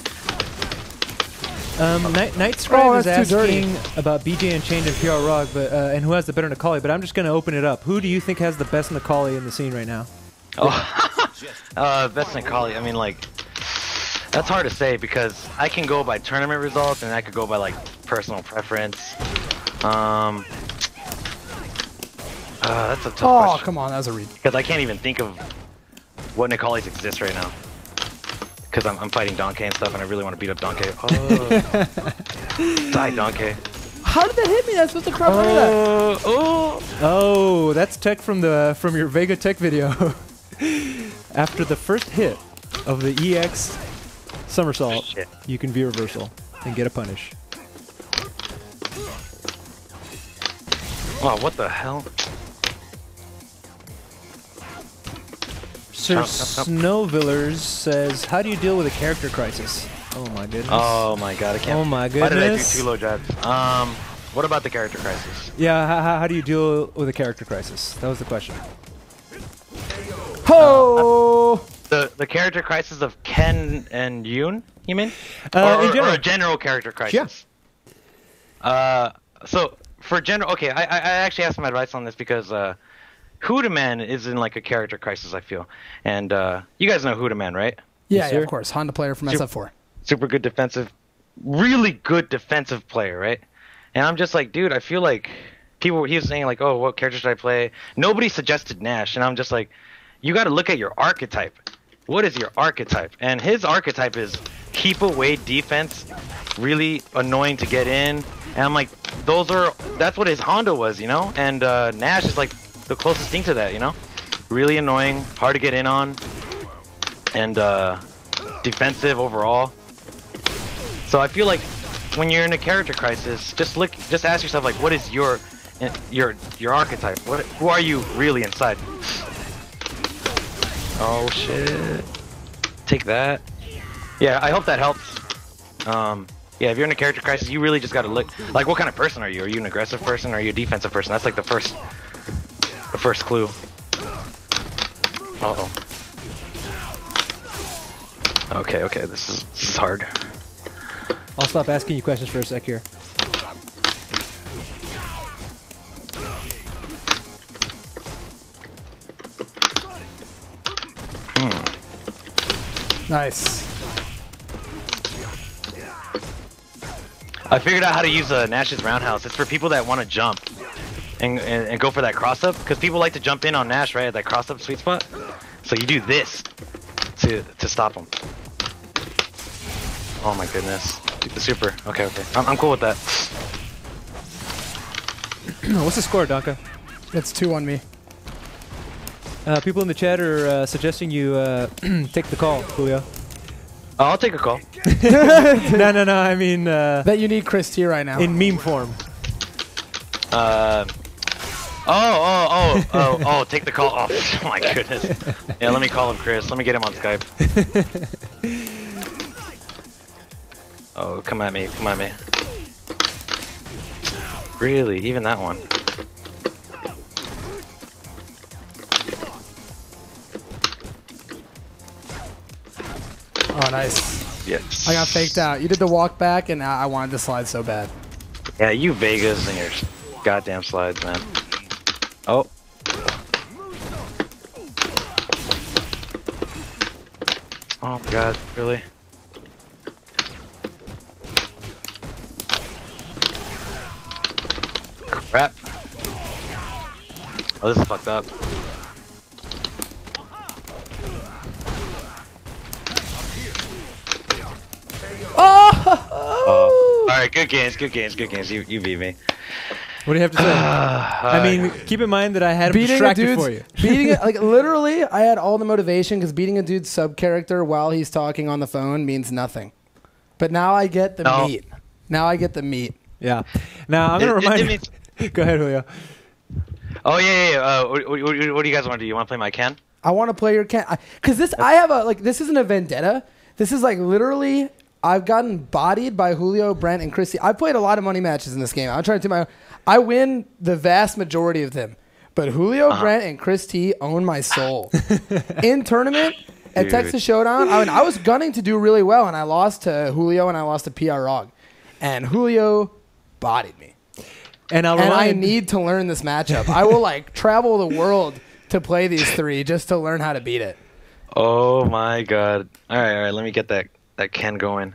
Um, Night, Night Scribe oh, is asking about B J and Chained and P R Rog, but uh, and who has the better Nikali, but I'm just going to open it up. Who do you think has the best Nikali in the scene right now? Oh, uh, best Nikali. I mean, like, that's hard to say because I can go by tournament results and I could go by, like, personal preference. Um, uh, that's a tough oh, question. Oh, come on, that was a read. Because I can't even think of what Nikalis exist right now. Because I'm, I'm fighting Donkey and stuff, and I really want to beat up Donkey. Oh. Die, Donkey. How did that hit me? That's supposed to crop under that. Oh, oh, that's tech from the from your Vega tech video. After the first hit of the E X somersault, Shit. you can V reversal and get a punish. Wow, what the hell? Sir Snowvillers says, how do you deal with a character crisis? Oh my goodness. Oh my god, I can't. Oh my goodness. Why did I do two low jabs? Um, what about the character crisis? Yeah, how, how do you deal with a character crisis? That was the question. Ho! Uh, the, the character crisis of Ken and Yoon, you mean? Uh, or, in general. Or a general character crisis? Yeah. Uh, so, for general, okay, I, I actually have some advice on this because... Uh, Hoodaman is in like a character crisis, I feel. And uh, you guys know Hoodaman, right? Yeah, yeah, of course. Honda player from super, S F four. Super good defensive, really good defensive player, right? And I'm just like, dude, I feel like people, he was saying like, oh, what character should I play? Nobody suggested Nash. And I'm just like, you got to look at your archetype. What is your archetype? And his archetype is keep away defense, really annoying to get in. And I'm like, those are, that's what his Honda was, you know? And uh, Nash is like, the closest thing to that, you know? Really annoying, hard to get in on, and uh, defensive overall. So I feel like when you're in a character crisis, just look, just ask yourself like, what is your your your archetype? What who are you really inside? Oh shit! Take that. Yeah, I hope that helps. Um, yeah, if you're in a character crisis, you really just gotta look like, what kind of person are you? Are you an aggressive person? Or are you a defensive person? That's like the first. The first clue. Uh-oh. Okay, okay, this is, this is hard. I'll stop asking you questions for a sec here. Hmm. Nice. I figured out how to use uh, Nash's roundhouse. It's for people that want to jump. And, and, and go for that cross-up, because people like to jump in on Nash, right, at that cross-up sweet spot. So you do this to to stop him. Oh my goodness. Super. Okay, okay. I'm, I'm cool with that. What's the score, Donka? It's two on me. Uh, people in the chat are uh, suggesting you uh, take the call, Julio. Oh, I'll take a call. No, no, no, I mean... Uh, Bet you need Chris here right now. In meme form. Uh... Oh, oh, oh, oh, oh, take the call off. Oh, oh my goodness. Yeah, let me call him Chris. Let me get him on Skype. Oh, come at me. Come at me. Really? Even that one? Oh, nice. Yes. I got faked out. You did the walk back, and I wanted to slide so bad. Yeah, you Vegas and your goddamn slides, man. Oh. Oh my god, really? Crap. Oh, this is fucked up. Oh! Uh, Alright, good games, good games, good games. You, you beat me. What do you have to say? Uh, I mean, uh, keep in mind that I had beating distracted a for you. Beating it, like literally, I had all the motivation because beating a dude's sub character while he's talking on the phone means nothing. But now I get the no. meat. Now I get the meat. Yeah. Now I'm gonna it, remind it, it you. Go ahead, Julio. Oh yeah, yeah. yeah. Uh, what, what, what do you guys want to do? You want to play my Ken? I want to play your Ken because this I have a like. This isn't a vendetta. This is like literally. I've gotten bodied by Julio, Brent, and Christy. I played a lot of money matches in this game. I'm trying to do my. I win the vast majority of them, but Julio, uh-huh. Brent, and Chris T own my soul. In tournament at Dude. Texas Showdown, I, mean, I was gunning to do really well, and I lost to Julio, and I lost to P R O G. And Julio bodied me. And, I'll and I need to learn this matchup. I will like travel the world to play these three just to learn how to beat it. Oh, my God. All right, all right, let me get that, that Ken going.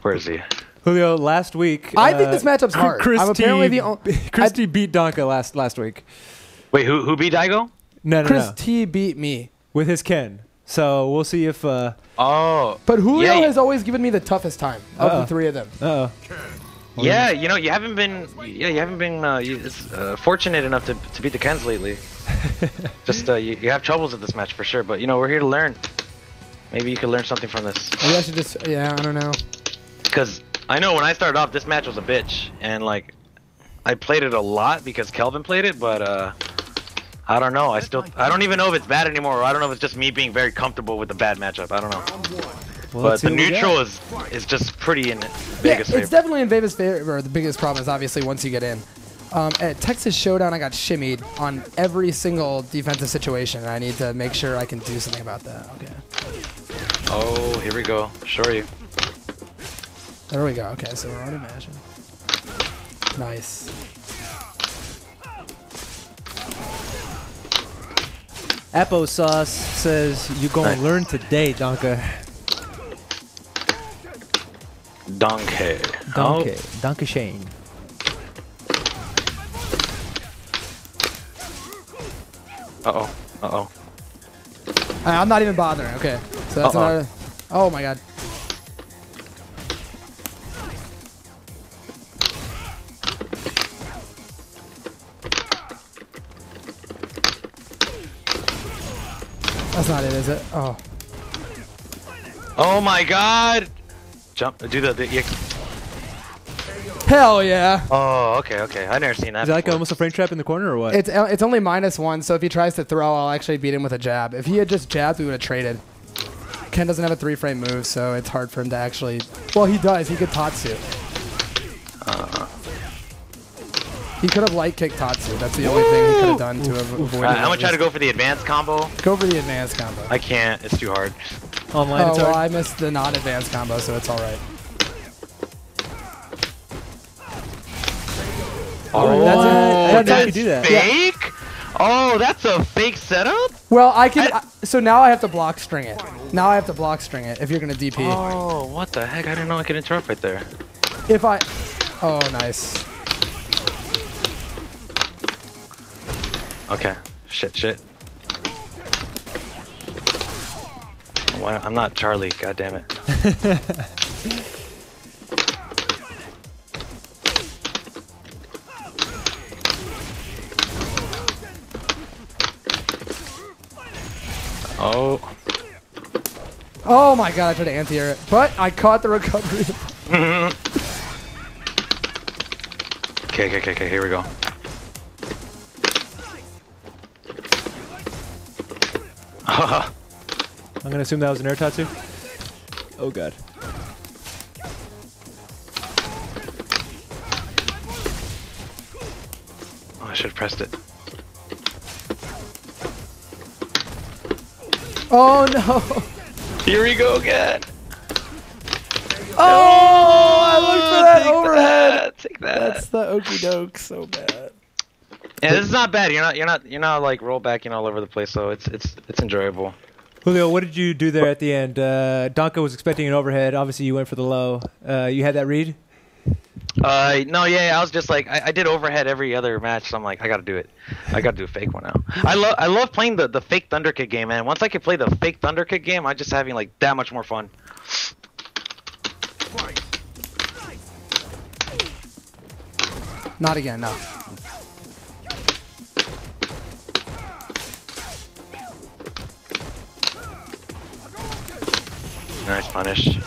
Where is he? Julio, last week... I uh, think this matchup's hard. Christy, I'm apparently the only, Christy beat Donka last, last week. Wait, who, who beat Daigo? No, no, Chris no. T beat me. With his Ken. So we'll see if... Uh, oh. But Julio yeah. has always given me the toughest time uh -oh. of the three of them. Uh-oh. Yeah, you know, you haven't been... Yeah, you haven't been uh, you, uh, fortunate enough to, to beat the Kens lately. Just, uh, you, you have troubles at this match for sure. But, you know, we're here to learn. Maybe you can learn something from this. Maybe I should just... Yeah, I don't know. Because... I know when I started off, this match was a bitch, and like, I played it a lot because Kelvin played it, but uh, I don't know. I still, I don't even know if it's bad anymore, or I don't know if it's just me being very comfortable with the bad matchup. I don't know. Well, but the neutral is is just pretty in Vegas' yeah, it's favor. It's definitely in Vegas' favor. The biggest problem is obviously once you get in. Um, at Texas Showdown, I got shimmied on every single defensive situation, and I need to make sure I can do something about that. Okay. Oh, here we go. Sure you. There we go. Okay, so we're already mashing. Nice. Apple Sauce says you gonna nice. learn today, Donka. Donkey. Donkey. Oh. Donkey Shane. Uh oh. Uh oh. I, I'm not even bothering. Okay. So that's uh -oh. another. Oh my God. That's not it, is it? Oh. Oh my God! Jump, do the. the yeah. Hell yeah! Oh, okay, okay. I've never seen that. Is that like almost a frame trap in the corner or what? It's it's only minus one, so if he tries to throw, I'll actually beat him with a jab. If he had just jabbed, we would have traded. Ken doesn't have a three frame move, so it's hard for him to actually. Well, he does. He could Tatsu. Uh. He could have light kicked Tatsu. That's the only Woo! thing he could have done to oof, avoid. Uh, I'm gonna try to go for the advanced combo. Go for the advanced combo. I can't. It's too hard. Online, oh, it's hard. Well, I missed the not advanced combo, so it's all right. Oh, that's, that's how you do that. Fake? Yeah. Oh, that's a fake setup? Well, I can. I, I, so now I have to block string it. Now I have to block string it if you're gonna D P. Oh, what the heck? I didn't know I could interrupt right there. If I. Oh, nice. Okay. Shit, shit. Why, I'm not Charlie, god damn it. Oh. Oh my god, I tried to anti-air it, but I caught the recovery. Okay, okay, okay, okay, here we go. I'm gonna assume that was an air Tatsu. Oh god. Oh, I should have pressed it. Oh no! Here we go again! Oh, I looked for that take overhead. That, take that. That's the okie doke so bad. Yeah, this is not bad. You're not, you're not, you're not like roll backing all over the place. So it's, it's, it's enjoyable. Julio, what did you do there at the end? Uh, Donka was expecting an overhead. Obviously, you went for the low. Uh, you had that read? Uh, no, yeah, I was just like, I, I did overhead every other match, so I'm like, I gotta do it. I gotta do a fake one now. I love, I love playing the, the fake Thunder Kick game, man. Once I can play the fake Thunder Kick game, I'm just having like that much more fun. Not again, no. Nice punish.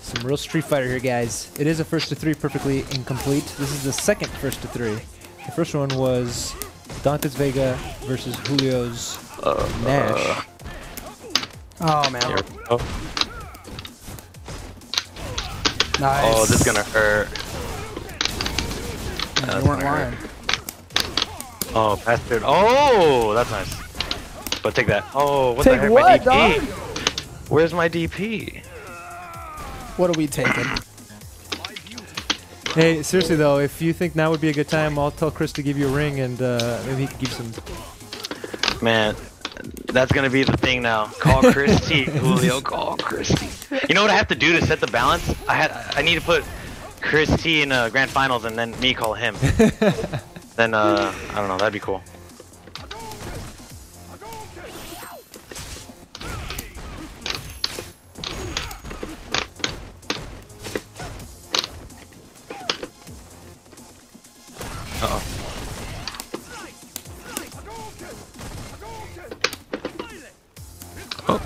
Some real Street Fighter here, guys. It is a first to three perfectly incomplete. This is the second first to three. The first one was Dante's Vega versus Julio's uh, Nash. Uh, oh, man. Here we go. Nice. Oh, this is gonna hurt. You weren't gonna lying. Hurt. Oh, bastard. Oh, that's nice. But take that. Oh, what take the heck? What, my D P. Dog? Where's my D P? What are we taking? Hey, seriously though, if you think now would be a good time, I'll tell Chris to give you a ring and uh, maybe he can give some. Man, that's gonna be the thing now. Call Chris G. Julio, call Chris G. You know what I have to do to set the balance? I had I need to put Chris T in uh, grand finals and then me call him. Then uh, I don't know. That'd be cool. Uh-oh. Oh.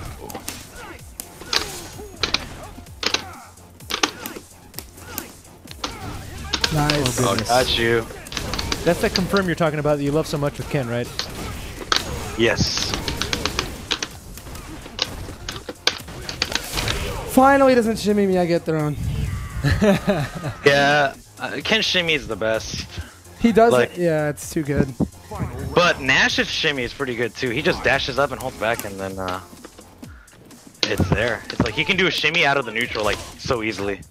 Nice. Oh, got you. That's that confirm you're talking about that you love so much with Ken, right? Yes. Finally he doesn't shimmy me, I get thrown. Yeah, uh, Ken shimmy is the best. He doesn't, like, yeah, it's too good. But Nash's shimmy is pretty good too. He just dashes up and holds back and then uh, it's there. It's like he can do a shimmy out of the neutral like so easily.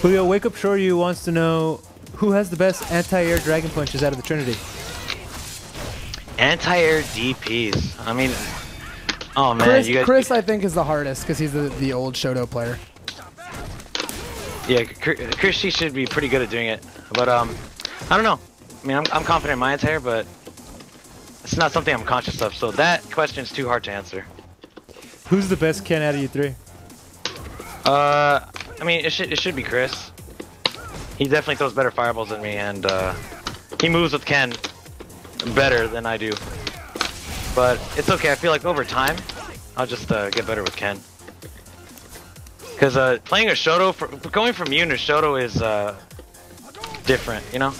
Julio, Wake Up Shoryu wants to know who has the best anti-air dragon punches out of the Trinity? Anti-air D Ps. I mean, oh man, Chris, you guys, Chris I think is the hardest because he's the, the old Shodo player. Yeah, Chris G should be pretty good at doing it, but um, I don't know. I mean, I'm I'm confident in my anti-air, but it's not something I'm conscious of. So that question is too hard to answer. Who's the best Ken out of you three? Uh, I mean, it should it should be Chris. He definitely throws better fireballs than me, and uh, he moves with Ken better than I do. But it's okay, I feel like over time, I'll just uh, get better with Ken. Because uh, playing a Shoto, for, going from Yun to Shoto is uh, different, you know?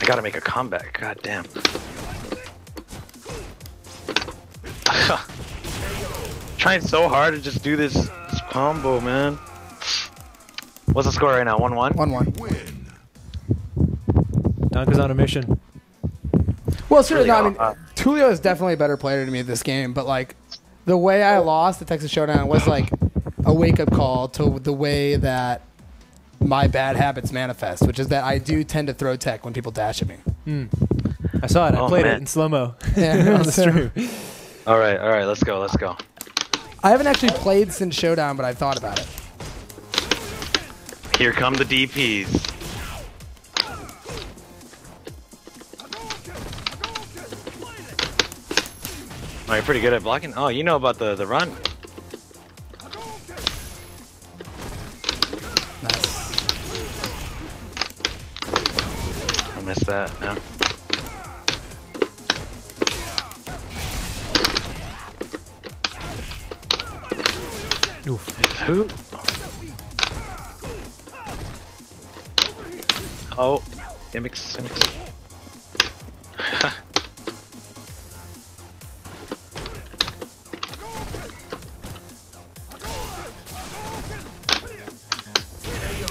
I gotta make a comeback, god damn. Trying so hard to just do this, this combo, man. What's the score right now? one one? one one. Donka's on a mission. Well, certainly, really no, I mean, Tulio is definitely a better player to me at this game, but like, the way I lost the Texas Showdown was like a wake up call to the way that my bad habits manifest, which is that I do tend to throw tech when people dash at me. Mm. I saw it, I oh, played man. it in slow mo. Yeah, on the stream. Alright, alright, let's go, let's go. I haven't actually played since Showdown, but I've thought about it. Here come the D Ps. Oh, you're pretty good at blocking? Oh, you know about the, the run. Nice. I missed that, no. Oof. Who? Oh, gimmicks, gimmicks.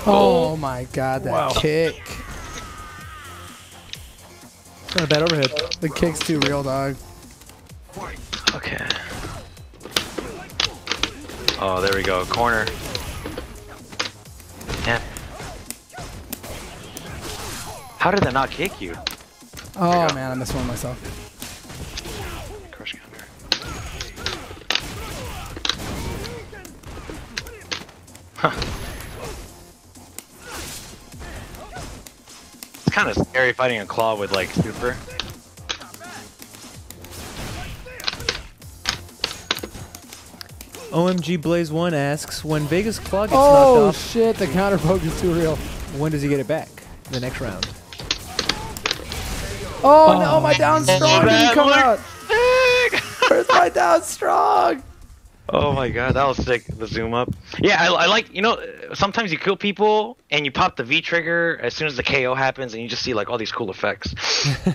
Oh my god, that wow. kick. Not a bad overhead. The kick's too real, dog. Okay. Oh, there we go. Corner. Yeah. How did that not kick you? Oh, man, I missed one myself. Crush counter. Huh. It's kind of scary fighting a claw with, like, super. O M G Blaze One asks, when Vegas Claw gets oh, knocked off. Oh shit! The counter poke is too real. When does he get it back? The next round. Oh, oh no! My down strong didn't come out. Where's my down strong? Oh my god, that was sick. The zoom up. Yeah, I, I like. You know, sometimes you kill people and you pop the V trigger as soon as the K O happens, and you just see like all these cool effects.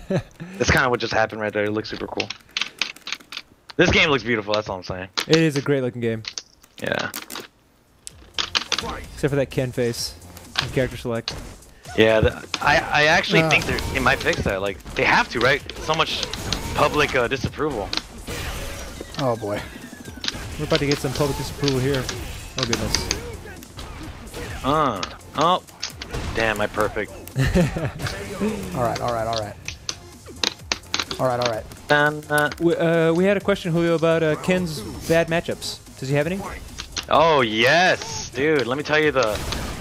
That's kind of what just happened right there. It looks super cool. This game looks beautiful, that's all I'm saying. It is a great looking game. Yeah. Except for that Ken face. Character select. Yeah, the, I, I actually uh. think they might fix that. Like, they have to, right? So much public uh, disapproval. Oh boy. We're about to get some public disapproval here. Oh goodness. Uh, oh. Damn, I perfect. Alright, alright, alright. Alright, alright. Um, uh, we, uh, we had a question, Julio, about uh, Ken's bad matchups. Does he have any? Oh, yes! Dude, let me tell you the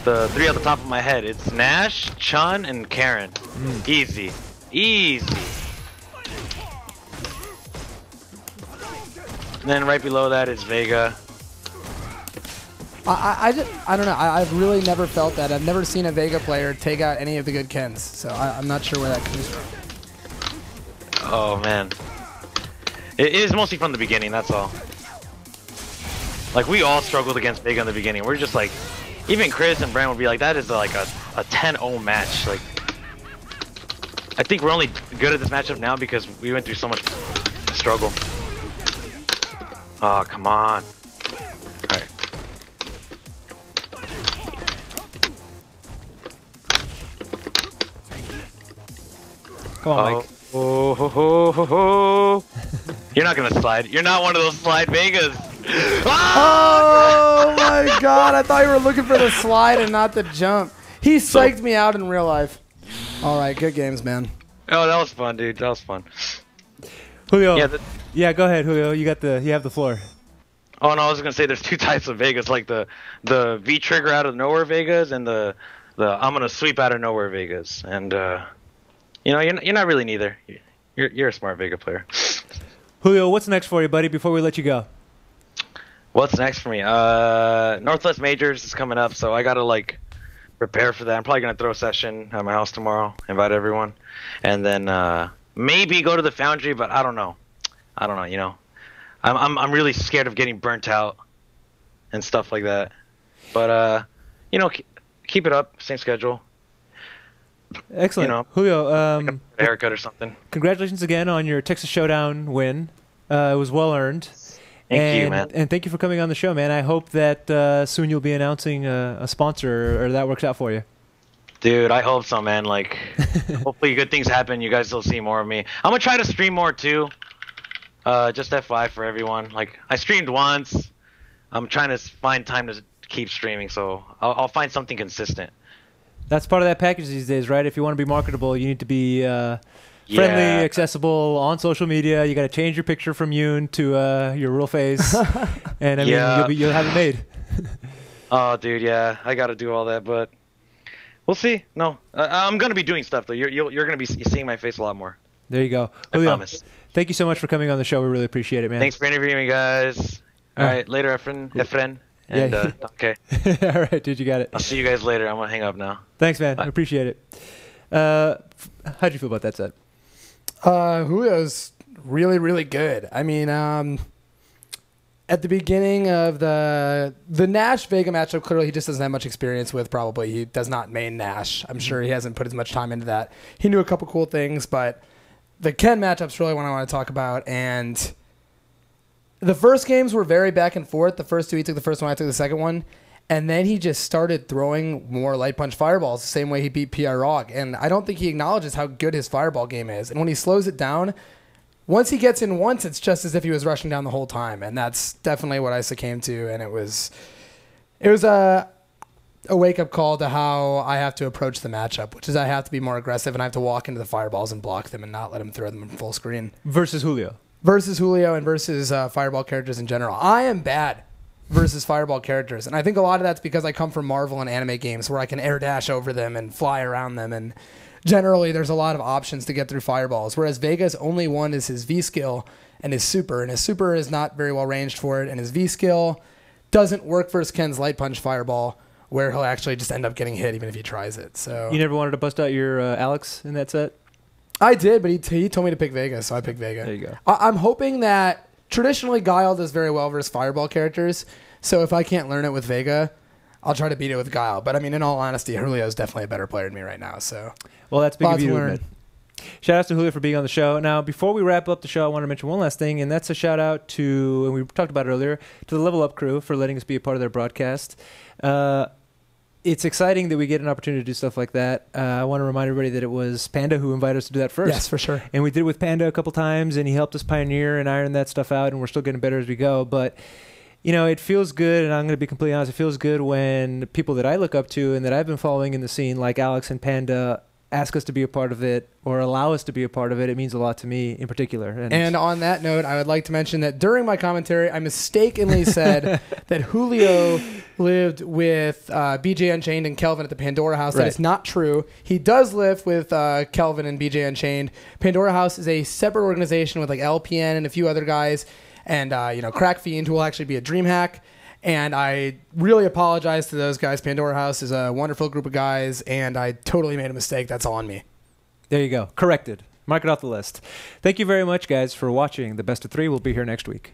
the three off the top of my head. It's Nash, Chun, and Karen. Mm. Easy. Easy. And then right below that is Vega. I, I, I, just, I don't know. I, I've really never felt that. I've never seen a Vega player take out any of the good Kens, so I, I'm not sure where that comes from. Oh man, it is mostly from the beginning, that's all. Like, we all struggled against Vega in the beginning. We're just like, even Chris and Brand would be like, that is like a ten oh match. Like, I think we're only good at this matchup now because we went through so much struggle. Oh, come on. All right. Come on, Mike. Oh, ho, ho, ho, ho. You're not gonna slide. You're not one of those slide Vegas. Ah! Oh my god, I thought you were looking for the slide and not the jump. He psyched so, me out in real life. Alright, good games, man. Oh, that was fun, dude. That was fun. Julio. Yeah, yeah, go ahead, Julio. You got the you have the floor. Oh no, I was gonna say there's two types of Vegas, like the the V trigger out of nowhere Vegas and the the I'm gonna sweep out of nowhere Vegas. And uh you know, you're, you're not really neither. You're, you're a smart Vega player. Julio, what's next for you, buddy, before we let you go? What's next for me? Uh, Northwest Majors is coming up, so I got to, like, prepare for that. I'm probably going to throw a session at my house tomorrow, invite everyone, and then uh, maybe go to the Foundry, but I don't know. I don't know, you know. I'm, I'm, I'm really scared of getting burnt out and stuff like that. But, uh, you know, keep it up, same schedule. Excellent. You know, Julio, um, like a haircut or something. Congratulations again on your Texas Showdown win. Uh, it was well earned. Thank and, you, man. And thank you for coming on the show, man. I hope that uh, soon you'll be announcing a, a sponsor, or that works out for you. Dude, I hope so, man. Like, hopefully good things happen. You guys will see more of me. I'm gonna try to stream more too. Uh, just F Y I for everyone. Like, I streamed once. I'm trying to find time to keep streaming, so I'll, I'll find something consistent. That's part of that package these days, right? If you want to be marketable, you need to be uh, friendly, yeah. accessible on social media. You got to change your picture from Yoon to uh, your real face, and I mean, yeah. you'll, be, you'll have it made. Oh, dude, yeah, I got to do all that, but we'll see. No, I I'm gonna be doing stuff though. You're you're, you're gonna be seeing my face a lot more. There you go. I Julio, promise. Thank you so much for coming on the show. We really appreciate it, man. Thanks for interviewing me, guys. All, all right. right, later, Efren. Efren. And, yeah. uh, okay. All right, dude, you got it. I'll see you guys later. I'm going to hang up now. Thanks, man. Bye. I appreciate it. Uh, how'd you feel about that set? Uh, Julio's really, really good. I mean, um, at the beginning of the the Nash-Vega matchup, clearly he just doesn't have much experience with, probably. He does not main Nash. I'm sure he hasn't put as much time into that. He knew a couple cool things, but the Ken matchup's really what I want to talk about, and... The first games were very back and forth. The first two, he took the first one, I took the second one. And then he just started throwing more light punch fireballs the same way he beat P R Rog. And I don't think he acknowledges how good his fireball game is. And when he slows it down, once he gets in once, it's just as if he was rushing down the whole time. And that's definitely what I succumbed to. And it was it was a, a wake-up call to how I have to approach the matchup, which is I have to be more aggressive and I have to walk into the fireballs and block them and not let him throw them in full screen. Versus Julio. Versus Julio and versus uh, fireball characters in general. I am bad versus fireball characters. And I think a lot of that's because I come from Marvel and anime games where I can air dash over them and fly around them. And generally, there's a lot of options to get through fireballs. Whereas Vega's only one is his V skill and his super. And his super is not very well ranged for it. And his V skill doesn't work versus Ken's light punch fireball, where he'll actually just end up getting hit even if he tries it. So you never wanted to bust out your uh, Alex in that set? I did, but he, t he told me to pick Vega, so I picked Vega. There you go. I I'm hoping that... Traditionally, Guile does very well versus fireball characters, so if I can't learn it with Vega, I'll try to beat it with Guile. But I mean, in all honesty, Julio is definitely a better player than me right now. So, well, that's big of you to learn. Shout out to Julio for being on the show. Now, before we wrap up the show, I want to mention one last thing, and that's a shout out to, and we talked about it earlier, to the Level Up crew for letting us be a part of their broadcast. Uh, It's exciting that we get an opportunity to do stuff like that. Uh, I want to remind everybody that it was Panda who invited us to do that first. Yes, for sure. And we did it with Panda a couple times, and he helped us pioneer and iron that stuff out, and we're still getting better as we go. But, you know, it feels good, and I'm going to be completely honest, it feels good when people that I look up to and that I've been following in the scene, like Alex and Panda, ask us to be a part of it or allow us to be a part of it. It means a lot to me in particular. And, and on that note, I would like to mention that during my commentary, I mistakenly said that Julio lived with uh, B J Unchained and Kelvin at the Pandora House. Right. That is not true. He does live with uh, Kelvin and B J Unchained. Pandora House is a separate organization with like L P N and a few other guys and, uh, you know, Crack Fiend, who will actually be a dream hack. And I really apologize to those guys. Pandora House is a wonderful group of guys, and I totally made a mistake. That's all on me. There you go. Corrected. Mark it off the list. Thank you very much, guys, for watching. The Best of Three will be here next week.